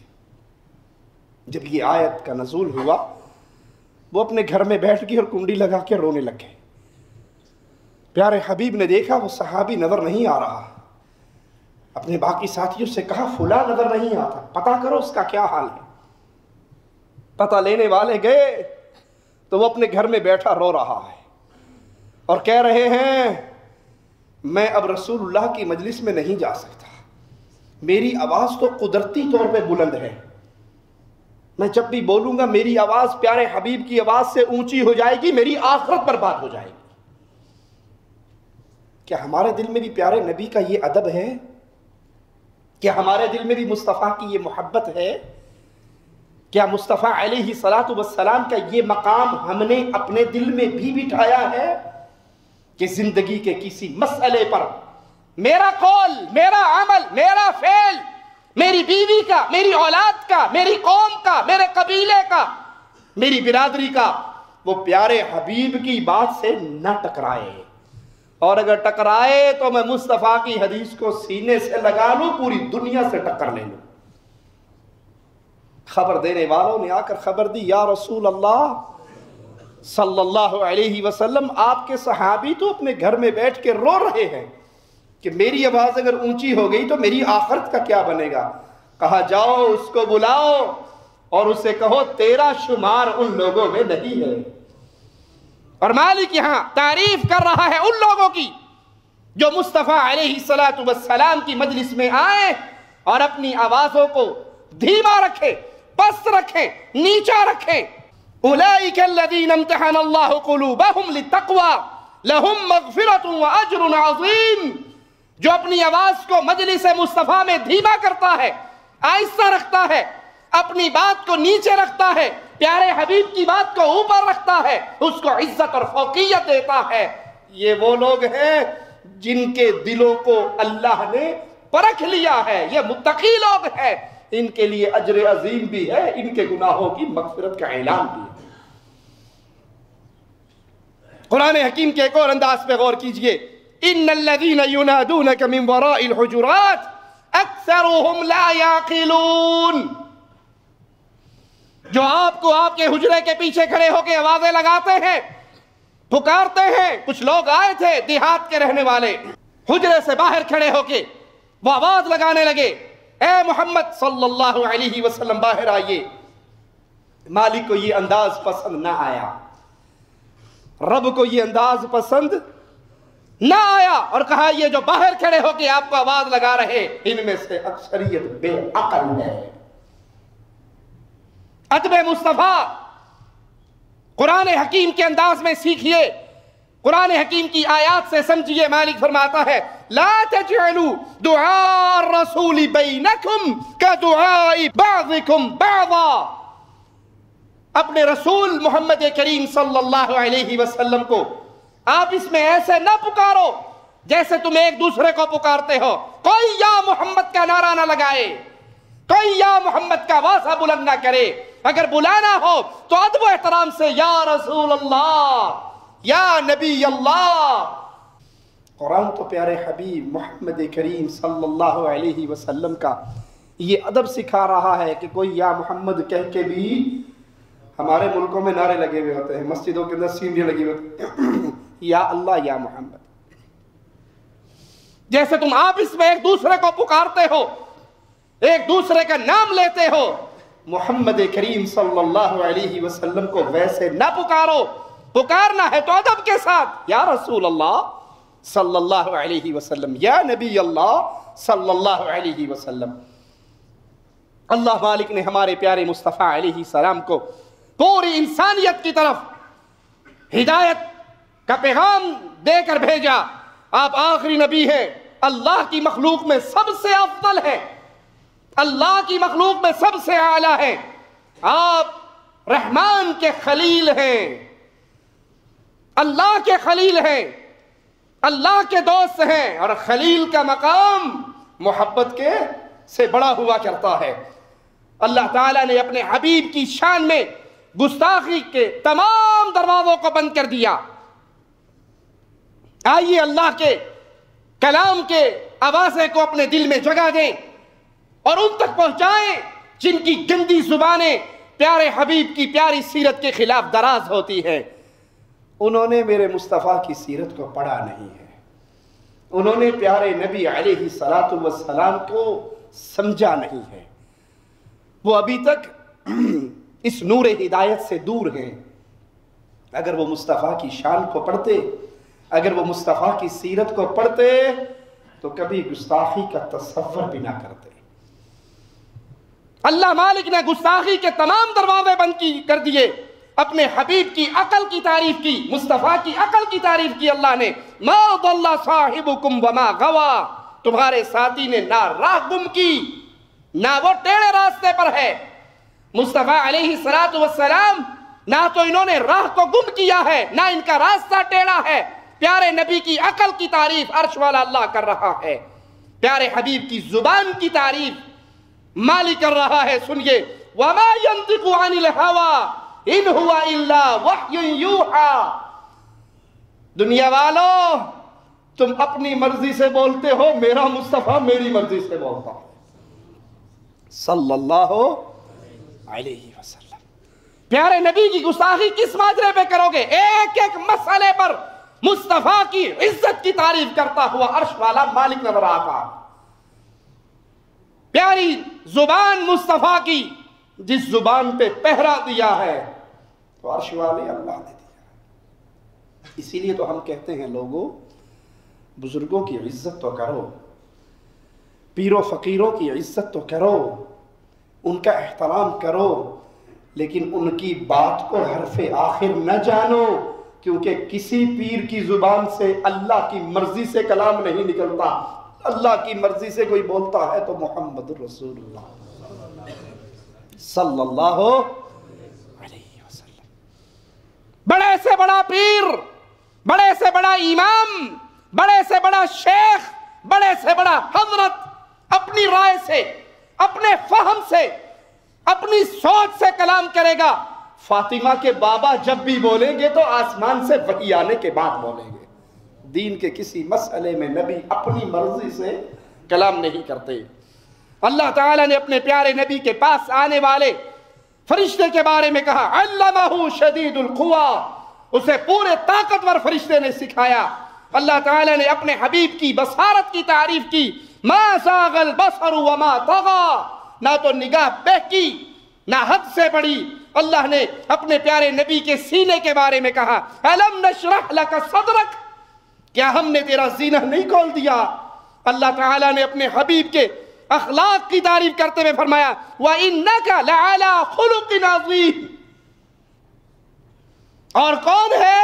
जब ये आयत का नज़ूल हुआ वो अपने घर में बैठ गई और कुंडी लगा के रोने लग गए। प्यारे हबीब ने देखा वो सहाबी नज़र नहीं आ रहा, अपने बाकी साथियों से कहा फुला नजर नहीं आता, पता करो उसका क्या हाल है। पता लेने वाले गए तो वो अपने घर में बैठा रो रहा है और कह रहे हैं मैं अब रसूलुल्लाह की मजलिस में नहीं जा सकता, मेरी आवाज़ तो कुदरती तौर पे बुलंद है, मैं जब भी बोलूँगा मेरी आवाज़ प्यारे हबीब की आवाज़ से ऊंची हो जाएगी, मेरी आखिरत पर बात हो जाएगी। क्या हमारे दिल में भी प्यारे नबी का ये अदब है? क्या हमारे दिल में भी मुस्तफ़ा की ये मोहब्बत है? क्या मुस्तफ़ा अलैहि सलातु वस्सलाम का ये मकाम हमने अपने दिल में भी बिठाया है कि जिंदगी के किसी मसले पर मेरा कौल, मेरा अमल, मेरा फेल, मेरी बीवी का, मेरी औलाद का, मेरी कौम का, मेरे कबीले का, मेरी बिरादरी का वो प्यारे हबीब की बात से ना टकराए, और अगर टकराए तो मैं मुस्तफ़ा की हदीस को सीने से लगा लूँ, पूरी दुनिया से टक्कर ले लूँ। खबर देने वालों ने आकर खबर दी, या रसूल अल्लाह सल्लल्लाहु अलैहि वसल्लम, आपके सहाबी तो अपने घर में बैठ के रो रहे हैं कि मेरी आवाज़ अगर ऊंची हो गई तो मेरी आखिरत का क्या बनेगा। कहा जाओ उसको बुलाओ और उसे कहो तेरा शुमार उन लोगों में नहीं है। और मालिक यहाँ तारीफ कर रहा है उन लोगों की जो मुस्तफ़ा अलैहि सलातु वस्सलाम की मजलिस में आए और अपनी आवाज़ों को धीमा रखे, पस्त रखे, नीचा रखे। उलाइका लज़ीना इम्तहन अल्लाहु कुलूबहुम लित्तक़वा लहुम मग़फ़िरतुन व अज्रुन अज़ीम। जो अपनी आवाज़ को मजलिस-ए मुस्तफ़ा में धीमा करता है, आहिस्ता रखता है, अपनी बात को नीचे रखता है, प्यारे हबीब की बात को ऊपर रखता है, उसको इज्जत और फौकियत देता है, ये वो लोग हैं जिनके दिलों को अल्लाह ने परख लिया है, ये मुत्तकी लोग हैं, इनके लिए अजर अजीम भी है, इनके गुनाहों की मगफिरत का ऐलान भी है। कुरान हकीम के एक और अंदाज पे गौर कीजिए, इन्नल्लज़ीना युनादूनक मिन वराइल हुजुरात अक्सरुहुम ला याक़िलून। जो आपको आपके हुजरे के पीछे खड़े होकर आवाजें लगाते हैं, पुकारते हैं। कुछ लोग आए थे देहात के रहने वाले, हुजरे से बाहर खड़े होके वो आवाज लगाने लगे, ए मोहम्मद सल्लल्लाहु अलैहि वसल्लम बाहर आइए। मालिक को ये अंदाज पसंद ना आया, रब को ये अंदाज पसंद ना आया और कहा ये जो बाहर खड़े होके आपको आवाज लगा रहे इनमें से अक्सरियत बेअकल है। अदब मुस्तफ़ा कुरान हकीम के अंदाज में सीखिए, कुरान हकीम की आयात से समझिए। मालिक फरमाता है, ला तजअलू दुआ रसूली बैनकुम का दुआई बाज़िकुम बाज़ा। अपने रसूल मोहम्मद करीम सल्लल्लाहु अलैहि वसल्लम को आप इसमें ऐसे ना पुकारो जैसे तुम एक दूसरे को पुकारते हो। कोई या मोहम्मद का नारा ना लगाए, कोई या मोहम्मद का वासा बुलंद ना करे। अगर बुलाना हो तो अदब एहतराम से या रसूल अल्लाह, या नबी अल्लाह। कुरान तो प्यारे हबीब मोहम्मद करीम सल्लल्लाहु अलैहि वसल्लम का ये अदब सिखा रहा है कि कोई या मोहम्मद कह के भी, हमारे मुल्कों में नारे लगे हुए होते हैं, मस्जिदों के अंदर सीढ़ियाँ लगी हुई होती हैं, या अल्लाह या मोहम्मद। जैसे तुम आप इसमें एक दूसरे को पुकारते हो, एक दूसरे का नाम लेते हो, मोहम्मद करीम सल्लल्लाहु अलैहि वसल्लम को वैसे ना पुकारो। पुकारना है तो अदब के साथ, या रसूल अल्लाह सल्लल्लाहु अलैहि वसल्लम, या नबी अल्लाह सल्लल्लाहु अलैहि वसल्लम। अल्लाह मालिक ने हमारे प्यारे मुस्तफ़ा अलैहि सलाम को पूरी इंसानियत की तरफ हिदायत का पैगाम देकर भेजा। आप आखिरी नबी हैं, अल्लाह की मखलूक में सबसे अफजल है, अल्लाह की मखलूक में सबसे आला है, आप रहमान के खलील हैं, अल्लाह के खलील हैं, अल्लाह के दोस्त हैं, और खलील का मकाम मोहब्बत के से बड़ा हुआ करता है। अल्लाह ताला ने अपने हबीब की शान में गुस्ताखी के तमाम दरवाज़ों को बंद कर दिया। आइए अल्लाह के कलाम के आवाज़ें को अपने दिल में जगह दें और उन तक पहुँचाएँ जिनकी गंदी जुबानें प्यारे हबीब की प्यारी सीरत के खिलाफ दराज होती हैं। उन्होंने मेरे मुस्तफ़ा की सीरत को पढ़ा नहीं है, उन्होंने प्यारे नबी अलैहिस्सलाम को समझा नहीं है। वो अभी तक इस नूर हिदायत से दूर हैं। अगर वो मुस्तफ़ा की शान को पढ़ते, अगर वो मुस्तफ़ा की सीरत को पढ़ते तो कभी गुस्ताखी का तस्वर भी ना करते। अल्लाह मालिक ने गुस्ताखी के तमाम दरवाजे बंद कर दिए। अपने हबीब की अकल की तारीफ की, मुस्तफ़ा की अकल की तारीफ की अल्लाह ने। मा दल्ला साहिबुकुम वमा गवा, तुम्हारे साथी ने ना राह गुम की ना वो टेढ़े रास्ते पर है। मुस्तफ़ा अलैहिस्सलाम ना तो इन्होंने राह को गुम किया है ना इनका रास्ता टेढ़ा है। प्यारे नबी की अकल की तारीफ अर्श वाला अल्लाह कर रहा है, प्यारे हबीब की जुबान की तारीफ मालिक कर रहा है। सुनिए, वमा यंतिकु अनिल हवा इन हुआ इल्ला वह्युन यूहा। दुनिया वालों, तुम अपनी मर्जी से बोलते हो, मेरा मुस्तफ़ा मेरी मर्जी से बोलता है सल्लल्लाहु अलैहि वसल्लम। प्यारे नबी की गुस्ताखी किस माजरे पे करोगे? एक एक मसले पर मुस्तफ़ा की इज्जत की तारीफ करता हुआ अर्श वाला मालिक नजर आता। प्यारी जुबान मुस्तफ़ा की, जिस जुबान पे पहरा दिया है तो अर्श वाले अल्लाह ने दिया। इसीलिए तो हम कहते हैं, लोगों, बुजुर्गों की इज्जत तो करो, पीरों फकीरों की इज्जत तो करो, उनका एहतराम करो, लेकिन उनकी बात को हरफे आखिर न जानो, क्योंकि किसी पीर की जुबान से अल्लाह की मर्जी से कलाम नहीं निकलता। अल्लाह की मर्जी से कोई बोलता है तो मोहम्मद रसूलुल्लाह सल्लल्लाहु अलैहि वसल्लम। बड़े से बड़ा पीर, बड़े से बड़ा इमाम, बड़े से बड़ा शेख, बड़े से बड़ा हजरत अपनी राय से, अपने फहम से, अपनी सोच से कलाम करेगा। फातिमा के बाबा जब भी बोलेंगे तो आसमान से वही आने के बाद बोलेंगे। दीन के किसी मसले में नबी अपनी मर्जी से कलाम नहीं करते। अल्लाह ताला ने अपने प्यारे नबी के पास आने वाले फरिश्ते के बारे में कहा, अल्लमहु शदीदुल कुवा, उसे पूरे ताकतवर फरिश्ते ने सिखाया। अल्लाह ताला ने अपने हबीब की बसारत की तारीफ की। मा सागल बसर वमा तगा, ना तो निगाह बहकी ना हद से बड़ी। अल्लाह ने अपने प्यारे नबी के सीने के बारे में कहा, अलम नशरह लक सदरक, क्या हमने तेरा सीना नहीं खोल दिया? अल्लाह ताला ने अपने हबीब के अखलाक की तारीफ करते हुए फरमाया, व इन्नका लअला खुलुकिन अज़ीम। और कौन है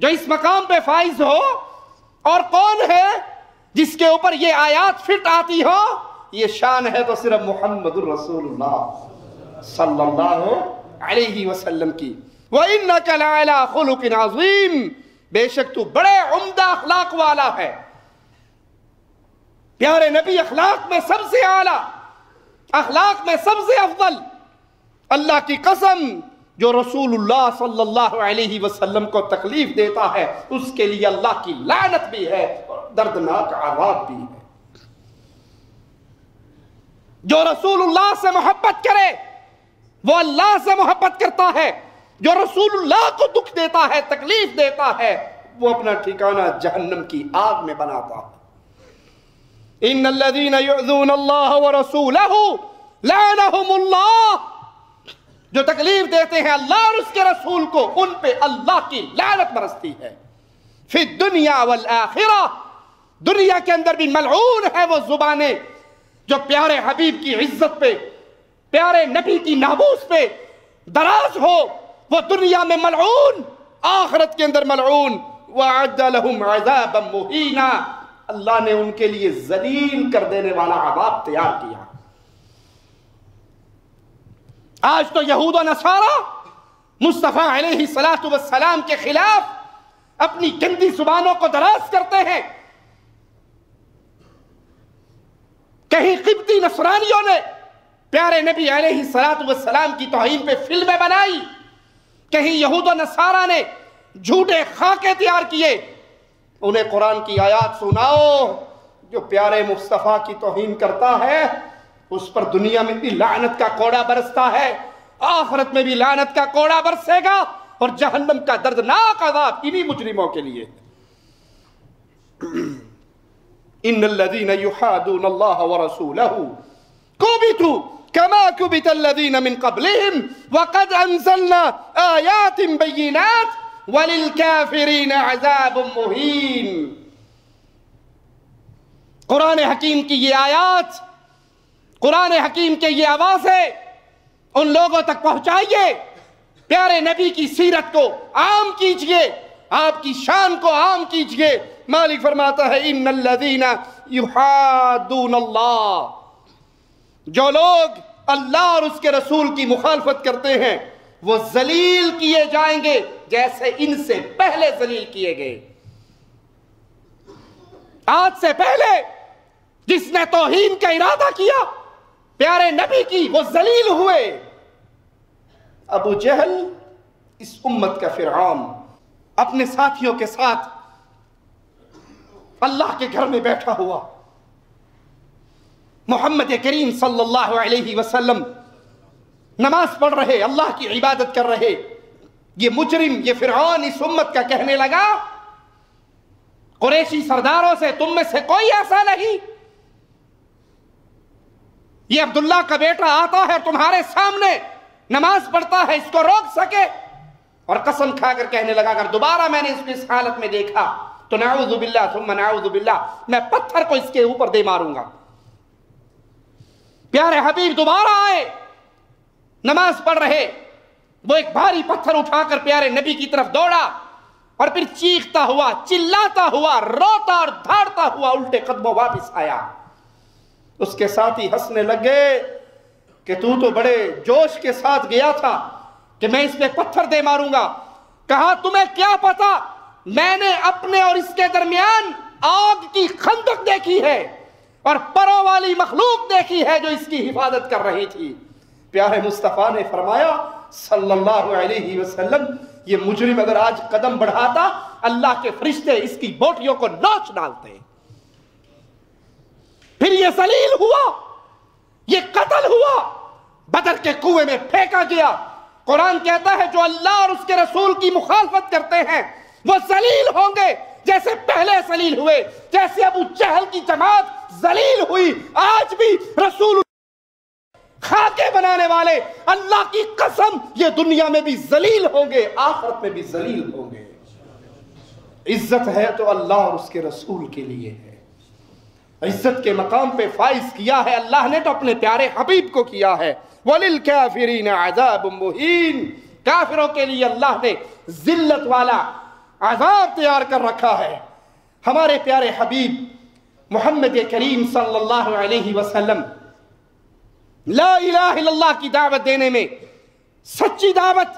जो इस मकाम पे फाइज हो, और कौन है जिसके ऊपर ये आयात फिट आती हो? ये शान है तो सिर्फ मोहम्मदुर रसूलुल्लाह सल्लल्लाहु अलैहि वसल्लम की। व इन्नका लअला खुलुकिन अज़ीम, बेशक तू बड़े उम्दा अखलाक वाला है। प्यारे नबी अखलाक में सबसे आला, अखलाक में सबसे अफजल। अल्लाह की कसम, जो रसूलुल्लाह सल्लल्लाहु अलैहि वसल्लम को तकलीफ देता है उसके लिए अल्लाह की लानत भी है और दर्दनाक आवाब भी है। जो रसूलुल्लाह से मोहब्बत करे वो अल्लाह से मोहब्बत करता है। जो रसूलुल्लाह को दुख देता है, तकलीफ देता है, वो अपना ठिकाना जहन्नम की आग में बनाता है। इन्नल्लज़ीना युअज़ूनल्लाह व रसूलहू लानहुमुल्लाह, जो तकलीफ देते हैं अल्लाह और उसके रसूल को, उन पे अल्लाह की लानत बरसती है। फिर दुनिया वल आखिरा, दुनिया के अंदर भी मलऊन है वो जुबाने जो प्यारे हबीब की इज्जत पे, प्यारे नबी की नामूस पे दराज हो। वो दुनिया में मलऊन, आखिरत के अंदर मलऊन। वअअद्द लहुम अज़ाबन मुहीना, अल्लाह ने उनके लिए जलील कर देने वाला अजाब तैयार किया। आज तो यहूद और नसारा मुस्तफ़ा अलैहिस्सलाम के खिलाफ अपनी गंदी जुबानों को दराज करते हैं। कहीं किब्ती नसरानियों ने प्यारे नबी अलैहिस्सलाम की तौहीन पे फिल्में बनाई, कहीं यहूद और नसारा ने झूठे खाके तैयार किए। उन्हें कुरान की आयत सुनाओ, जो प्यारे मुस्तफ़ा की तौहीन करता है उस पर दुनिया में भी लानत का कोड़ा बरसता है, आखिरत में भी लानत का कोड़ा बरसेगा, और जहन्नम का दर्दनाक अज़ाब इन्हीं मुजरिमों के लिए। इन्नल्लज़ीना युहादून अल्लाह व रसूलहू कुबितू कमा कुबितल्लज़ीना मिन क़ब्लिहिम वक़द अन्ज़लना आयातिन बय्यिनात वलिलकाफ़िरीना अज़ाबुम मुहीन। कुरान हकीम की ये आयात, कुरान हकीम के ये आवाज़ें उन लोगों तक पहुंचाइए। प्यारे नबी की सीरत को आम कीजिए, आपकी शान को आम कीजिए। मालिक फरमाता है इन्नल्लज़ीना युहादून अल्लाह, जो लोग अल्लाह और उसके रसूल की मुखालफत करते हैं वो जलील किए जाएंगे जैसे इनसे पहले जलील किए गए। आज से पहले जिसने तौहीन का इरादा किया प्यारे नबी की, वो जलील हुए। अबू जहल इस उम्मत का फिरौन अपने साथियों के साथ अल्लाह के घर में बैठा हुआ, मोहम्मद करीम सल्लल्लाहु अलैहि वसल्लम नमाज पढ़ रहे, अल्लाह की इबादत कर रहे। ये मुजरिम, ये फिरौन इस उम्मत का कहने लगा कुरैशी सरदारों से, तुम में से कोई ऐसा नहीं, ये अब्दुल्लाह का बेटा आता है तुम्हारे सामने नमाज पढ़ता है, इसको रोक सके। और कसम खाकर कहने लगा अगर दोबारा मैंने इसको इस हालत में देखा तो नाऊज़ु बिल्लाह सुम्मा नाऊज़ु बिल्लाह, मैं पत्थर को इसके ऊपर दे मारूंगा। प्यारे हबीब दोबारा आए, नमाज पढ़ रहे, वो एक भारी पत्थर उठाकर प्यारे नबी की तरफ दौड़ा और फिर चीखता हुआ, चिल्लाता हुआ, रोता और धाड़ता हुआ उल्टे कदमों वापस आया। उसके साथी हंसने लगे कि तू तो बड़े जोश के साथ गया था कि मैं इस पे पत्थर दे मारूंगा। कहा तुम्हें क्या पता, मैंने अपने और इसके दरमियान आग की खंदक देखी है और परों वाली मखलूक देखी है जो इसकी हिफाजत कर रही थी। प्यारे मुस्तफ़ा ने फरमाया सल्लल्लाहु अलैहि वसल्लम, ये मुजरिम अगर आज कदम बढ़ाता अल्लाह के फरिश्ते इसकी बोटियों को नोच डालते। फिर ये जलील हुआ, ये कत्ल हुआ, बदर के कुएं में फेंका गया। कुरान कहता है जो अल्लाह और उसके रसूल की मुखालफत करते हैं वो जलील होंगे जैसे पहले जलील हुए, जैसे अबू जहल की जमात जलील हुई। आज भी रसूल खाके बनाने वाले अल्लाह की कसम ये दुनिया में भी जलील होंगे, आखिरत में भी जलील होंगे। इज्जत है तो अल्लाह और उसके रसूल के लिए है। इज्जत के मकाम पे फाइज किया है अल्लाह ने तो अपने प्यारे हबीब को किया है। वलिल काफिरीन अज़ाबुम मुहीन, काफिरों के लिए अल्लाह ने जिल्लत वाला अजाब तैयार कर रखा है। हमारे प्यारे हबीब मोहम्मद करीम सल्लल्लाहु अलैहि वसल्लम ला इलाहा इल्लल्लाह की दावत देने में सच्ची दावत,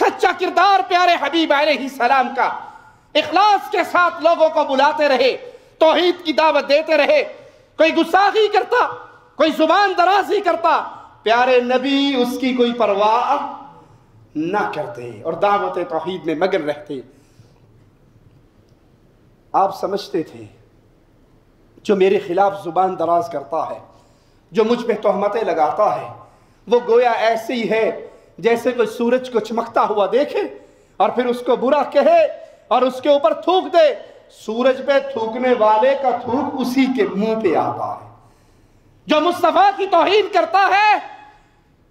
सच्चा किरदार प्यारे हबीब अलैहि सलाम का, इखलास के साथ लोगों को बुलाते रहे, तौहीद की दावत देते रहे। कोई गुस्साखी करता, कोई जुबान दराजी करता, प्यारे नबी उसकी कोई परवाह ना करते और दावत तौहीद में मगन रहते। आप समझते थे जो मेरे खिलाफ जुबान दराज करता है, जो मुझ पर तोहमतें लगाता है, वो गोया ऐसे ही है जैसे कोई सूरज को चमकता हुआ देखे और फिर उसको बुरा कहे और उसके ऊपर थूक दे। सूरज पे थूकने वाले का थूक उसी के मुंह पे आता है। जो मुस्तफा की तौहीन करता है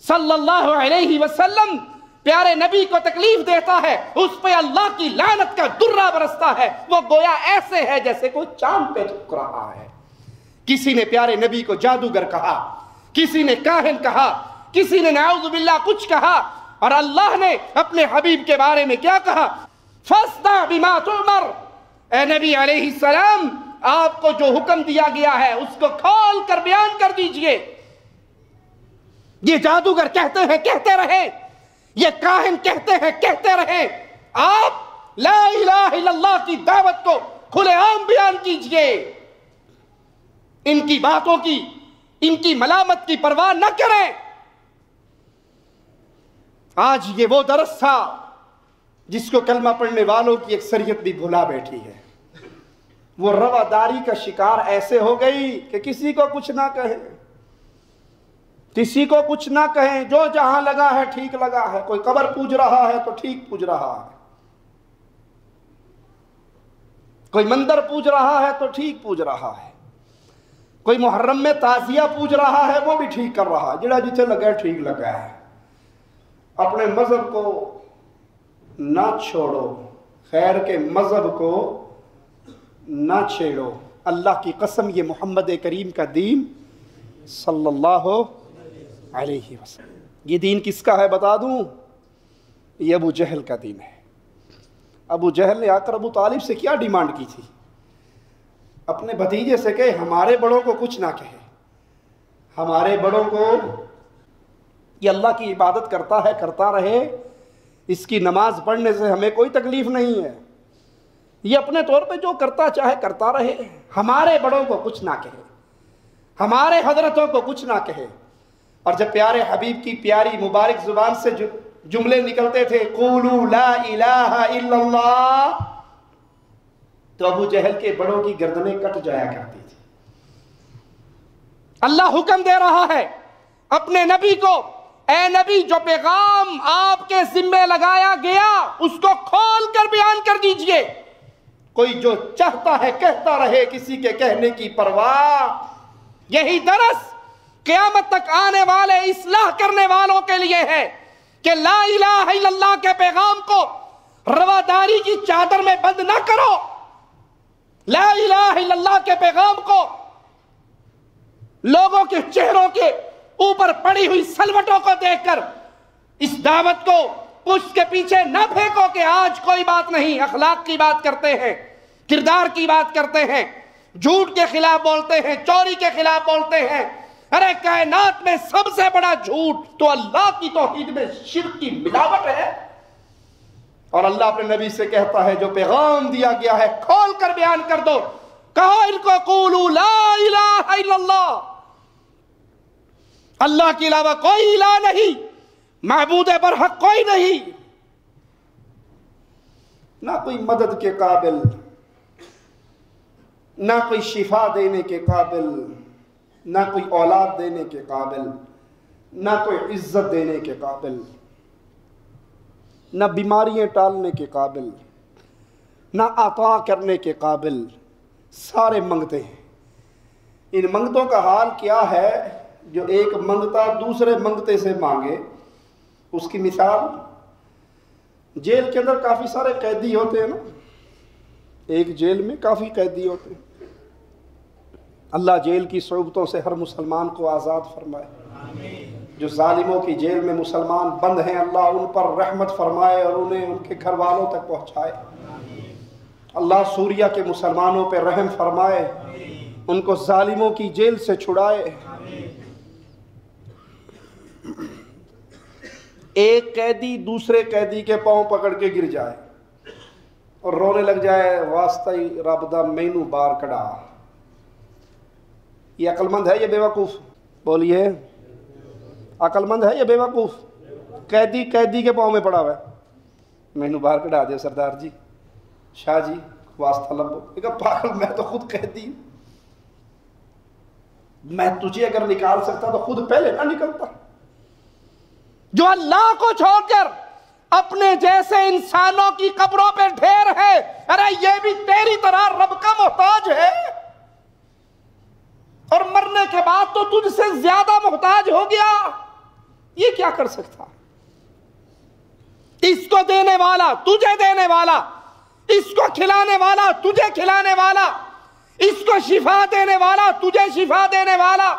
सल्लल्लाहु अलैहि वसल्लम, प्यारे नबी को तकलीफ देता है, उस पे अल्लाह की लानत का दुर्रा बरसता है। वो गोया ऐसे है जैसे कोई चांद पे थूक रहा है। किसी ने प्यारे नबी को जादूगर कहा, किसी ने काहिन कहा, किसी ने नाउज़ु बिल्लाह कुछ कहा, और अल्लाह ने अपने हबीब के बारे में क्या कहा, फस्दा बिमा तुमर, ए नबी अलैहि सलाम आपको जो हुक्म दिया गया है उसको खोल कर बयान कर दीजिए। ये जादूगर कहते हैं कहते रहे, ये काहिन कहते हैं कहते रहे, आप ला इलाहा इल्लल्लाह की दावत को खुलेआम बयान कीजिए। इनकी बातों की, इनकी मलामत की परवाह न करें। आज ये वो दरस था जिसको कलमा पढ़ने वालों की अक्सरियत भी भुला बैठी है। वो रवादारी का शिकार ऐसे हो गई कि किसी को कुछ ना कहें, किसी को कुछ ना कहें, जो जहां लगा है ठीक लगा है, कोई कब्र पूज रहा है तो ठीक पूज रहा है, कोई मंदिर पूज रहा है तो ठीक पूज रहा है, कोई मुहर्रम में ताजिया पूज रहा है वो भी ठीक कर रहा है, जिड़ा जिसे लगे ठीक लगा है। अपने मजहब को ना छोड़ो, खैर के मजहब को ना छेड़ो। अल्लाह की कसम ये मोहम्मद करीम का दीन सल्लल्लाहु अलैहि वसल्लम, ये दीन किसका है बता दूं? ये अबू जहल का दीन है। अबू जहल ने आकर अबू तालिब से क्या डिमांड की थी? अपने भतीजे से कहे हमारे बड़ों को कुछ ना कहे, हमारे बड़ों को, ये अल्लाह की इबादत करता है करता रहे, इसकी नमाज पढ़ने से हमें कोई तकलीफ नहीं है, ये अपने तौर पे जो करता चाहे करता रहे, हमारे बड़ों को कुछ ना कहे, हमारे हजरतों को कुछ ना कहे। और जब प्यारे हबीब की प्यारी मुबारक जुबान से जुमले निकलते थे क़ुलू ला इलाहा इल्लल्लाह, तो अबू जहल के बड़ों की गर्दनें कट जाया करती थी। अल्लाह हुक्म दे रहा है अपने नबी को, ए नबी जो पैगाम आपके जिम्मे लगाया गया उसको खोल कर बयान कर दीजिए। कोई जो चाहता है कहता रहे, किसी के कहने की परवाह। यही दरस क़यामत तक आने वाले इस्लाह करने वालों के लिए है कि ला इलाहा इल्लल्लाह के पैगाम को रवादारी की चादर में बंद ना करो, ला इलाहा इल्लल्लाह के पैगाम को लोगों के चेहरों के ऊपर पड़ी हुई सलवटों को देखकर इस दावत को पुष्ट के पीछे ना फेंको कि आज कोई बात नहीं। अखलाक की बात करते हैं, किरदार की बात करते हैं, झूठ के खिलाफ बोलते हैं, चोरी के खिलाफ बोलते हैं। अरे कायनात में सबसे बड़ा झूठ तो अल्लाह की तौहीद में शिर्क की मिलावट है। और अल्लाह अपने नबी से कहता है जो पैगाम दिया गया है खोल कर बयान कर दो, कहो इनको क़ुलू ला इलाहा इल्लल्लाह, अल्लाह के अलावा कोई इला नहीं, महबूद बरहक कोई नहीं, ना कोई मदद के काबिल, ना कोई शिफा देने के काबिल, ना कोई औलाद देने के काबिल, ना कोई इज्जत देने के काबिल, ना बीमारियां टालने के काबिल, ना आता करने के काबिल। सारे मंगते हैं। इन मंगतों का हाल क्या है? जो एक मंगता दूसरे मंगते से मांगे, उसकी मिसाल जेल के अंदर काफ़ी सारे कैदी होते हैं ना, एक जेल में काफ़ी कैदी होते हैं। अल्लाह जेल की सूबतों से हर मुसलमान को आज़ाद फरमाए। आमीन। जो जालिमों की जेल में मुसलमान बंद हैं, अल्लाह उन पर रहमत फरमाए और उन्हें उनके घर वालों तक पहुँचाए। अल्लाह सूरिया के मुसलमानों पर रहम फरमाए, उनको जालिमों की जेल से छुड़ाए। एक कैदी दूसरे कैदी के पांव पकड़ के गिर जाए और रोने लग जाए, वास्ता ही रब दा मैनू बार कड़ा। ये अक्लमंद है या बेवकूफ़? बोलिए, अक्लमंद है या बेवकूफ़? कैदी कैदी के पांव में पड़ा हुआ है, मैनू बार कड़ा दे सरदार जी, शाह जी, वास्ता लबो। एक पागल, मैं तो खुद कैदी, मैं तुझे अगर निकाल सकता तो खुद पहले ना निकलता। जो अल्लाह को छोड़कर अपने जैसे इंसानों की कब्रों पे ढेर है, अरे ये भी तेरी तरह रब का मोहताज है और मरने के बाद तो तुझसे ज्यादा मोहताज हो गया, ये क्या कर सकता? इसको देने वाला तुझे देने वाला, इसको खिलाने वाला तुझे खिलाने वाला, इसको शिफा देने वाला तुझे शिफा देने वाला,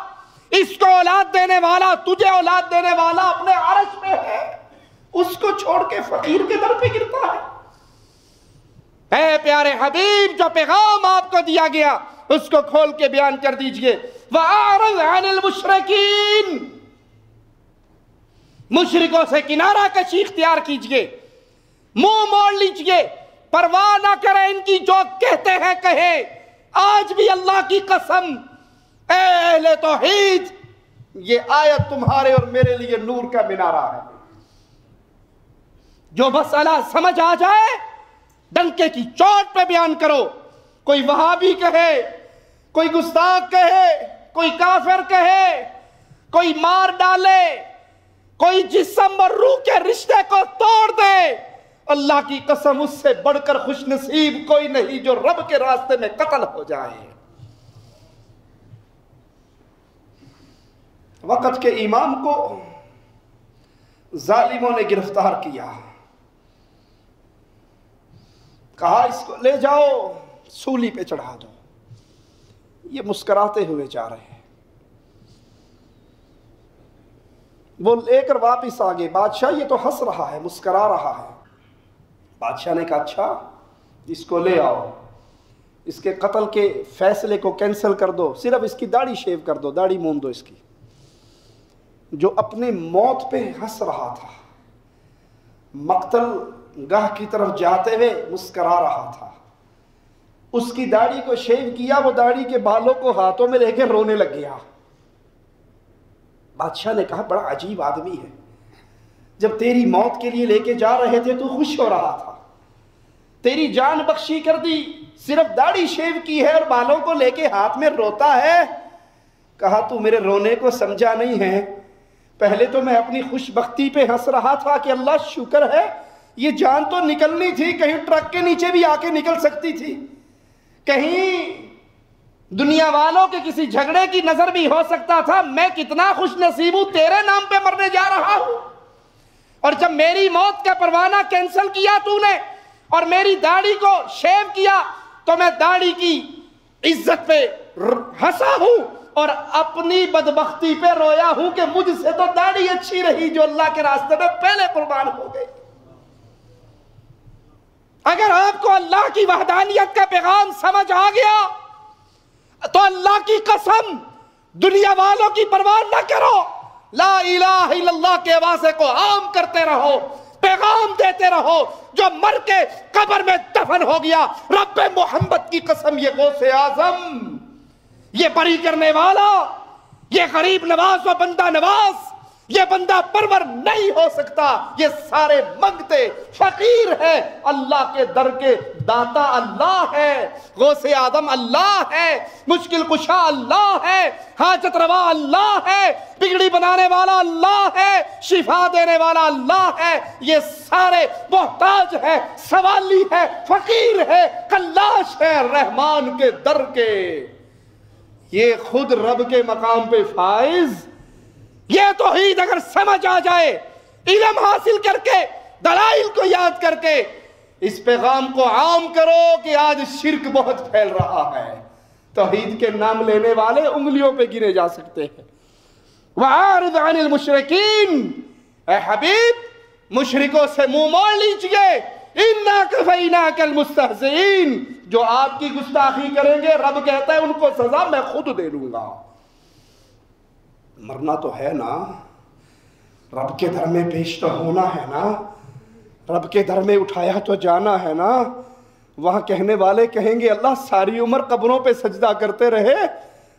इसको औलाद देने वाला तुझे औलाद देने वाला अपने अर्श पे है, उसको छोड़ के फकीर के दर पे गिरता है। ऐ प्यारे हबीब जो पैगाम आपको दिया गया उसको खोल के बयान कर दीजिए। वअअरिज़ अनिल मुशरिकीन, मुशरिकों से किनारा कशी इख्तियार कीजिए, मुंह मोड़ लीजिए, परवाह ना करें इनकी जो कहते हैं कहे। आज भी अल्लाह की कसम अहले तौहीद, ये आयत तुम्हारे और मेरे लिए नूर का मिनारा है। जो मसला समझ आ जाए डंके की चोट पे बयान करो। कोई वहाबी कहे, कोई गुस्ताख कहे, कोई काफिर कहे, कोई मार डाले, कोई जिस्म और रूह के रिश्ते को तोड़ दे अल्लाह की कसम उससे बढ़कर खुशनसीब कोई नहीं जो रब के रास्ते में कत्ल हो जाए। वक्त के इमाम को जालिमों ने गिरफ्तार किया, कहा इसको ले जाओ सूली पे चढ़ा दो। ये मुस्कुराते हुए जा रहे हैं, वो लेकर वापस आ गए। बादशाह ये तो हंस रहा है, मुस्कुरा रहा है। बादशाह ने कहा अच्छा इसको ले आओ, इसके कत्ल के फैसले को कैंसिल कर दो, सिर्फ इसकी दाढ़ी शेव कर दो, दाढ़ी मूंद दो इसकी। जो अपने मौत पे हंस रहा था, मक्तल गाह की तरफ जाते हुए मुस्करा रहा था, उसकी दाढ़ी को शेव किया, वो दाढ़ी के बालों को हाथों में लेकर रोने लग गया। बादशाह ने कहा बड़ा अजीब आदमी है, जब तेरी मौत के लिए लेके जा रहे थे तो खुश हो रहा था, तेरी जान बख्शी कर दी, सिर्फ दाढ़ी शेव की है और बालों को लेके हाथ में रोता है। कहा तू मेरे रोने को समझा नहीं है, पहले तो मैं अपनी खुशबख्ती पे हंस रहा था कि अल्लाह शुक्र है ये जान तो निकलनी थी, कहीं ट्रक के नीचे भी आके निकल सकती थी, कहीं दुनिया वालों के किसी झगड़े की नजर भी हो सकता था। मैं कितना खुशनसीब हूं तेरे नाम पे मरने जा रहा हूं, और जब मेरी मौत का परवाना कैंसिल किया तूने और मेरी दाढ़ी को शेव किया तो मैं दाढ़ी की इज्जत पे हंसा हूं और अपनी बदबख्ती पे रोया हूं कि मुझसे तो दाढ़ी अच्छी रही जो अल्लाह के रास्ते में पहले कुर्बान हो गई। अगर आपको अल्लाह की वहदानियत का पैगाम समझ आ गया तो अल्लाह की कसम दुनिया वालों की परवाह न करो, ला इलाहा इल्लल्लाह के वास्ते को आम करते रहो, पैगाम देते रहो। जो मर के कब्र में दफन हो गया, रब्बे मोहम्मद की कसम ये गौसे आजम, ये बरी करने वाला, ये गरीब नवाज व बंदा नवाज, ये बंदा परवर नहीं हो सकता। ये सारे मंगते फकीर है, अल्लाह के दर के दाता अल्लाह है, गौसे आदम अल्लाह है, मुश्किल कुशा अल्लाह है, हाजत रवा अल्लाह है, बिगड़ी बनाने वाला अल्लाह है, शिफा देने वाला अल्लाह है। ये सारे मोहताज है, सवाली है, फकीर है, कल्लाश है रहमान के दर के। ये खुद रब के मकाम पे फाइज। ये तौहीद अगर समझ आ जाए, इल्म हासिल करके, दलाइल को याद करके, इस पैगाम को आम करो कि आज शिर्क बहुत फैल रहा है। तौहीद के नाम लेने वाले उंगलियों पे गिरे जा सकते हैं। वारिद अनिल मुशरिकीन, ऐ हबीब मुशरिकों से मुंह मोड़ लीजिए। इन्ना कफैनाकल मुस्तहज़ीन, जो आपकी गुस्ताखी करेंगे रब कहता है उनको सजा मैं खुद दे लूंगा। मरना तो है ना, रब के दर में पेश तो होना है ना, रब के दर में उठाया तो जाना है ना। वहां कहने वाले कहेंगे अल्लाह सारी उम्र कब्रों पे सजदा करते रहे,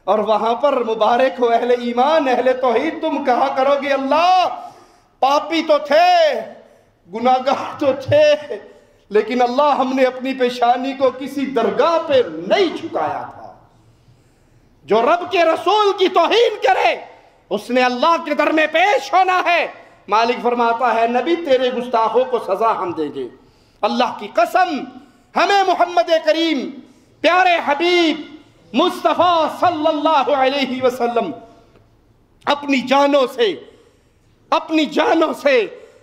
और वहां पर मुबारक हो अहले ईमान अहले तौहीद, तुम कहा करोगे अल्लाह पापी तो थे, गुनाहगार तो थे, लेकिन अल्लाह हमने अपनी पेशानी को किसी दरगाह पे नहीं झुकाया था। जो रब के रसूल की तौहीन करे उसने अल्लाह के दर में पेश होना है। मालिक फरमाता है नबी तेरे गुस्ताखों को सजा हम देंगे। अल्लाह की कसम हमें मोहम्मद करीम प्यारे हबीब मुस्तफ़ा सल्लल्लाहु अलैहि वसल्लम अपनी जानों से, अपनी जानों से,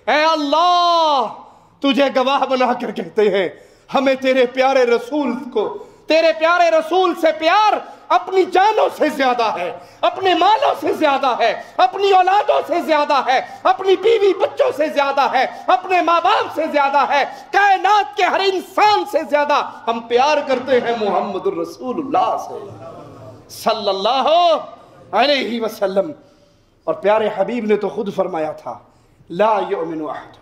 ऐ अल्लाह तुझे गवाह बनाकर कहते हैं हमें तेरे प्यारे रसूल को, तेरे प्यारे रसूल से प्यार अपनी जानों से ज्यादा है, अपने मालों से ज्यादा है, अपनी औलादों से ज्यादा है, अपनी बीवी बच्चों से ज्यादा है, अपने माँ बाप से ज्यादा है, कायनात के हर इंसान से ज्यादा हम प्यार करते हैं मोहम्मद रसूलुल्लाह से सल्लल्लाहु अलैहि वसल्लम। और प्यारे हबीब ने तो खुद फरमाया था ला युमिनु अहद,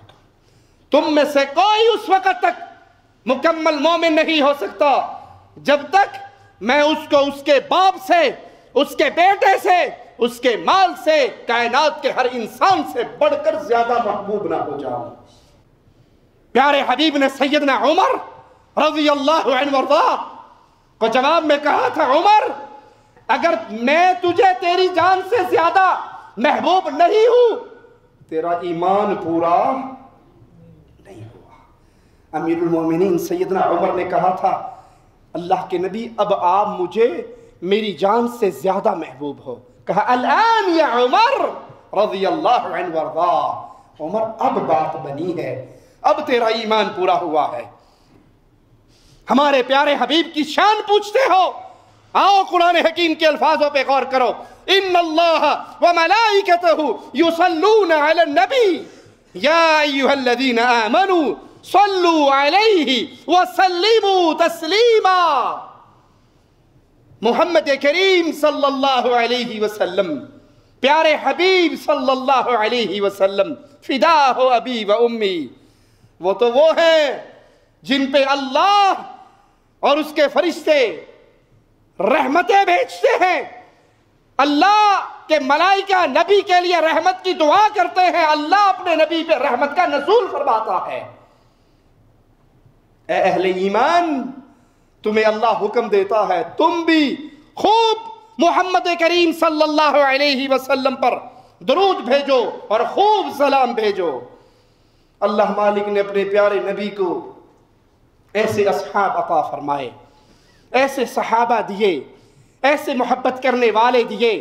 तुम में से कोई उस वक़्त तक मुकम्मल मोमिन नहीं हो सकता जब तक मैं उसको उसके बाप से, उसके बेटे से, उसके माल से, कायनात के हर इंसान से बढ़कर ज्यादा महबूब ना हो जाऊं। प्यारे हबीब ने सैयदना उमर रज़ी अल्लाहु अन्हु वरदा को जवाब में कहा था उमर अगर मैं तुझे तेरी जान से ज्यादा महबूब नहीं हूं, तेरा ईमान पूरा नहीं हुआ। अमीरुल मोमिनीन सैयदना उमर ने कहा था, अल्लाह के नबी अब आप मुझे मेरी जान से ज्यादा महबूब हो। कहा अल्लान या उमर रज़ियल्लाहु अन्हु वर्दा, उमर अब बात बनी है, अब तेरा ईमान पूरा हुआ है। हमारे प्यारे हबीब की शान पूछते हो, आओ कुरान हकीम के अल्फाजों पे गौर करो। इन्नल्लाहा व मलाइकतहू युसल्लूना अलन नबी या अय्युहल्लज़ीना आमनू सल्लू अलैहि व सल्लिमू तस्लीमा। मोहम्मद करीम सल्लल्लाहु अलैहि वसल्लम, प्यारे हबीब सल्लल्लाहु अलैहि वसल्लम, फिदा हो अबी व उम्मी। वो तो वो है जिन पे अल्लाह और उसके फरिश्ते रहमतें भेजते हैं, अल्लाह के मलाइका नबी के लिए रहमत की दुआ करते हैं, अल्लाह अपने नबी पे रहमत का नज़ूल फरमाता है। ए अहले ईमान, तुम्हें अल्लाह हुक्म देता है तुम भी खूब मोहम्मद करीम सल्लल्लाहु अलैहि वसल्लम पर दरूद भेजो और खूब सलाम भेजो। अल्लाह मालिक ने अपने प्यारे नबी को ऐसे असहाब अता फरमाए, ऐसे सहाबा दिए, ऐसे मोहब्बत करने वाले दिए,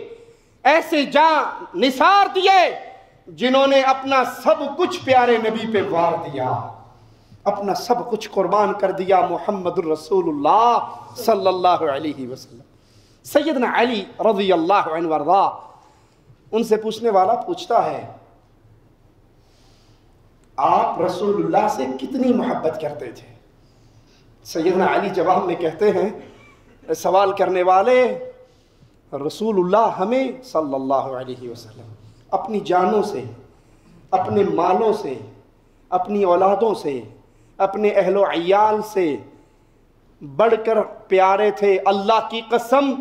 ऐसे जान निसार दिए जिन्होंने अपना सब कुछ प्यारे नबी पे वार दिया, अपना सब कुछ कुर्बान कर दिया मुहम्मदुर रसूलुल्लाह सल्लल्लाहु अलैहि वसल्लम। सैयदना अली रज़ियल्लाहु अन्हु वर्दा, उनसे पूछने वाला पूछता है, आप रसूलुल्लाह से कितनी मोहब्बत करते थे? सैयदना अली जवाब में कहते हैं, सवाल करने वाले, रसूलुल्लाह हमें सल्लल्लाहु अलैहि वसल्लम अपनी जानों से, अपने मालों से, अपनी औलादों से, अपने अहलो अयाल से बढ़कर प्यारे थे। अल्लाह की कसम,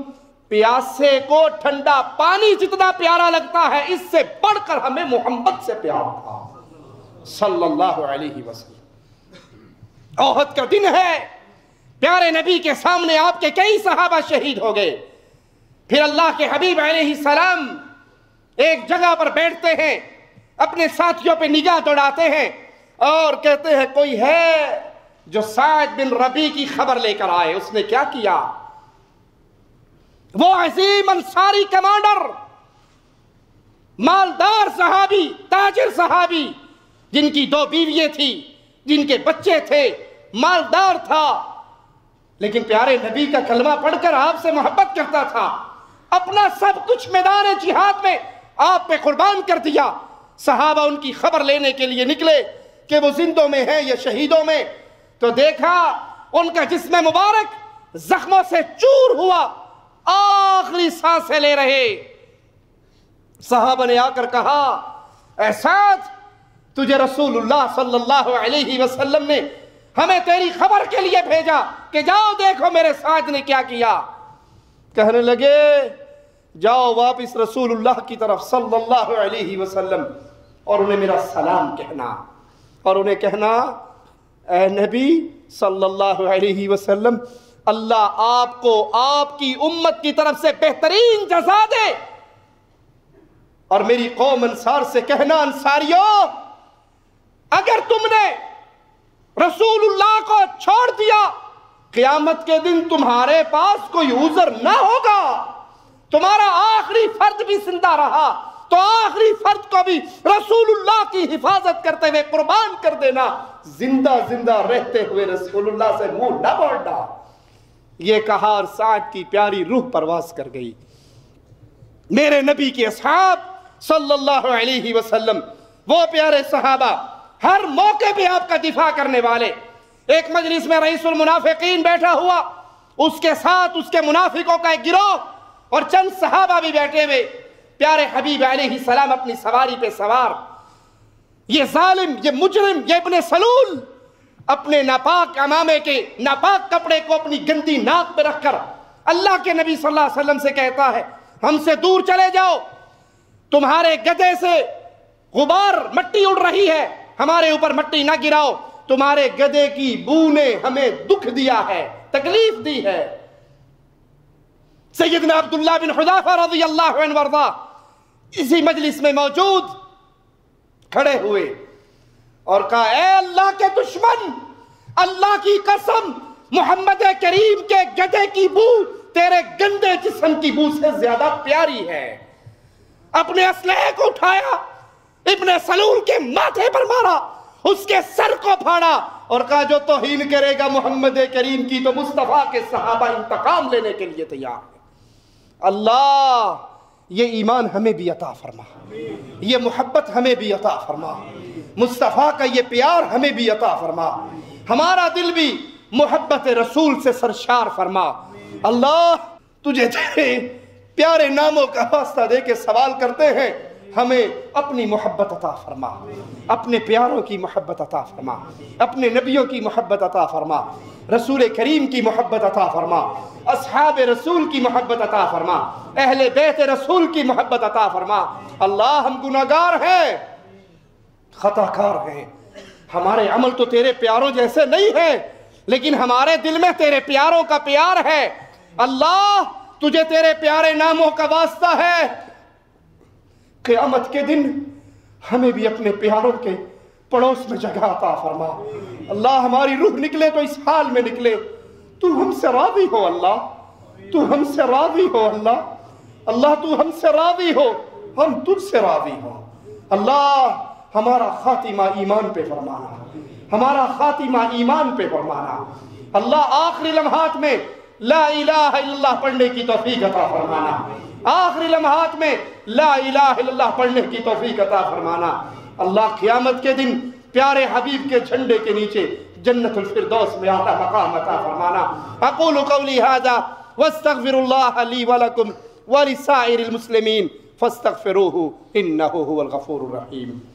प्यासे को ठंडा पानी जितना प्यारा लगता है, इससे बढ़कर हमें मोहम्मद से प्यार था सल्लल्लाहु अलैहि वसल्लम। औहद का दिन है, प्यारे नबी के सामने आपके कई सहाबा शहीद हो गए। फिर अल्लाह के हबीब अलैहि सलाम एक जगह पर बैठते हैं, अपने साथियों पे निगाह दौड़ाते हैं और कहते हैं, कोई है जो साद बिन रबी की खबर लेकर आए, उसने क्या किया? वो अजीम अंसारी कमांडर, मालदार सहाबी, ताजिर सहाबी, जिनकी दो बीवियां थी, जिनके बच्चे थे, मालदार था, लेकिन प्यारे नबी का कलमा पढ़कर आपसे मोहब्बत करता था, अपना सब कुछ मैदान जिहाद में आप पे कुर्बान कर दिया। सहाबा उनकी खबर लेने के लिए निकले कि वो जिंदों में है या शहीदों में, तो देखा उनका जिस्म मुबारक जख्मों से चूर हुआ, आखिरी सांसें ले रहे। सहाबा ने आकर कहा, ऐ साथ, तुझे रसूलुल्लाह सल्लल्लाहु अलैहि वसल्लम ने हमें तेरी खबर के लिए भेजा कि जाओ देखो मेरे साथ ने क्या किया। कहने लगे, जाओ वापस रसूलुल्लाह की तरफ सल्लल्लाहु अलैहि वसल्लम, और उन्हें मेरा सलाम कहना, और उन्हें कहना, ऐ नबी सल्लल्लाहु अलैहि वसल्लम, अल्लाह आपको आपकी उम्मत की तरफ से बेहतरीन जज़ा दे। और मेरी कौम अंसार से कहना, अंसारियों, अगर तुमने रसूलुल्लाह को छोड़ दिया, क़यामत के दिन तुम्हारे पास कोई उज़र ना होगा। तुम्हारा आखिरी फर्द भी जिंदा रहा तो आखिरी फर्द को भी रसूलुल्लाह की हिफाजत करते हुए कुर्बान कर देना। जिंदा जिंदा रहते हुए रसूलुल्लाह से मुंह ना मोड़ना। ये कहा और साथ की प्यारी रूह परवास कर गई। मेरे नबी के असहाब सल्लल्लाहु अलैहि वसल्लम, वो प्यारे सहाबा हर मौके पे आपका दिफा करने वाले। एक मजलिस में रईसुल मुनाफिकीन बैठा हुआ, उसके साथ उसके मुनाफिकों का एक गिरोह और चंद सहाबा भी बैठे हुए। प्यारे हबीब अलैहि सलाम अपनी सवारी पे सवार, ये जालिम, ये मुजरिम, ये इब्ने सलूल अपने नापाक अमामे के नापाक कपड़े को अपनी गंदी नाक पे रखकर अल्लाह के नबी सल्लल्लाहु अलैहि वसल्लम से कहता है, हमसे दूर चले जाओ, तुम्हारे गधे से गुबार मट्टी उड़ रही है, हमारे ऊपर मट्टी ना गिराओ, तुम्हारे गधे की बू ने हमें दुख दिया है, तकलीफ दी है। सैयदना अब्दुल्लाह बिन हुज़ाफा रज़ियल्लाहु अन्हु वर्दा इसी मजलिस में मौजूद, खड़े हुए और कहा, ए अल्लाह के दुश्मन, अल्लाह की कसम मोहम्मद करीम के गधे की बू तेरे गंदे जिस्म की बू से ज्यादा प्यारी है। अपने असलहे को उठाया, इब्ने सलूल के माथे पर मारा, उसके सर को फाड़ा और कहा जो तौहीन करेगा मोहम्मद करीम की तो मुस्तफ़ा के सहाबा इंतकाम लेने के लिए तैयार है। अल्लाह ये ईमान हमें भी अता फरमा, ये मोहब्बत हमें भी अता फरमा, मुस्तफ़ा का ये प्यार हमें भी अता फरमा, हमारा दिल भी मोहब्बत रसूल से सरशार फरमा। अल्लाह तुझे तेरे प्यारे नामों का वास्ता दे के सवाल करते हैं, हमें अपनी मोहब्बत अता फरमा, अपने प्यारों की मोहब्बत अता फरमा, अपने नबियों की मोहब्बत अता फरमा, रसूल करीम की मोहब्बत अता फरमा, असहाब रसूल की मोहब्बत अता फरमा, अहले बैत रसूल की मोहब्बत अता फरमा। अल्लाह हम गुनाहगार हैं, खताकार हैं, हमारे अमल तो तेरे प्यारों जैसे नहीं है, लेकिन हमारे दिल में तेरे प्यारों का प्यार है। अल्लाह तुझे तेरे प्यारे नामों का वास्ता है, क़यामत के दिन हमें भी अपने प्यारों के पड़ोस में जगह अता फरमा। अल्लाह हमारी रूह निकले तो इस हाल में निकले, तू हमसे राज़ी हो अल्लाह, तू हमसे राज़ी हो अल्लाह, अल्लाह तू हमसे राज़ी हो, हम तुझसे राज़ी हो। अल्लाह हमारा खातिमा ईमान पे फरमाना, हमारा खातिमा ईमान पे फरमाना। अल्लाह आखिरी लम्हात में ला इलाहा इल्लल्लाह पढ़ने की तौफीक अता फरमाना, आखिरी लम्हात में ला इलाहा इल्लल्लाह पढ़ने की तौफीक अता फरमाना। अल्लाह क़यामत के दिन प्यारे हबीब के झंडे के नीचे जन्नतुल फिरदौस में आला मकाम अता फरमाना। अक़ूलु क़ौली हाज़ा वस्तग़फ़िरुल्लाह ली व लकुम व लिसाइरिल मुस्लिमीन फ़स्तग़फ़िरूहु इन्नहु हुवल गफ़ूरुर रहीम।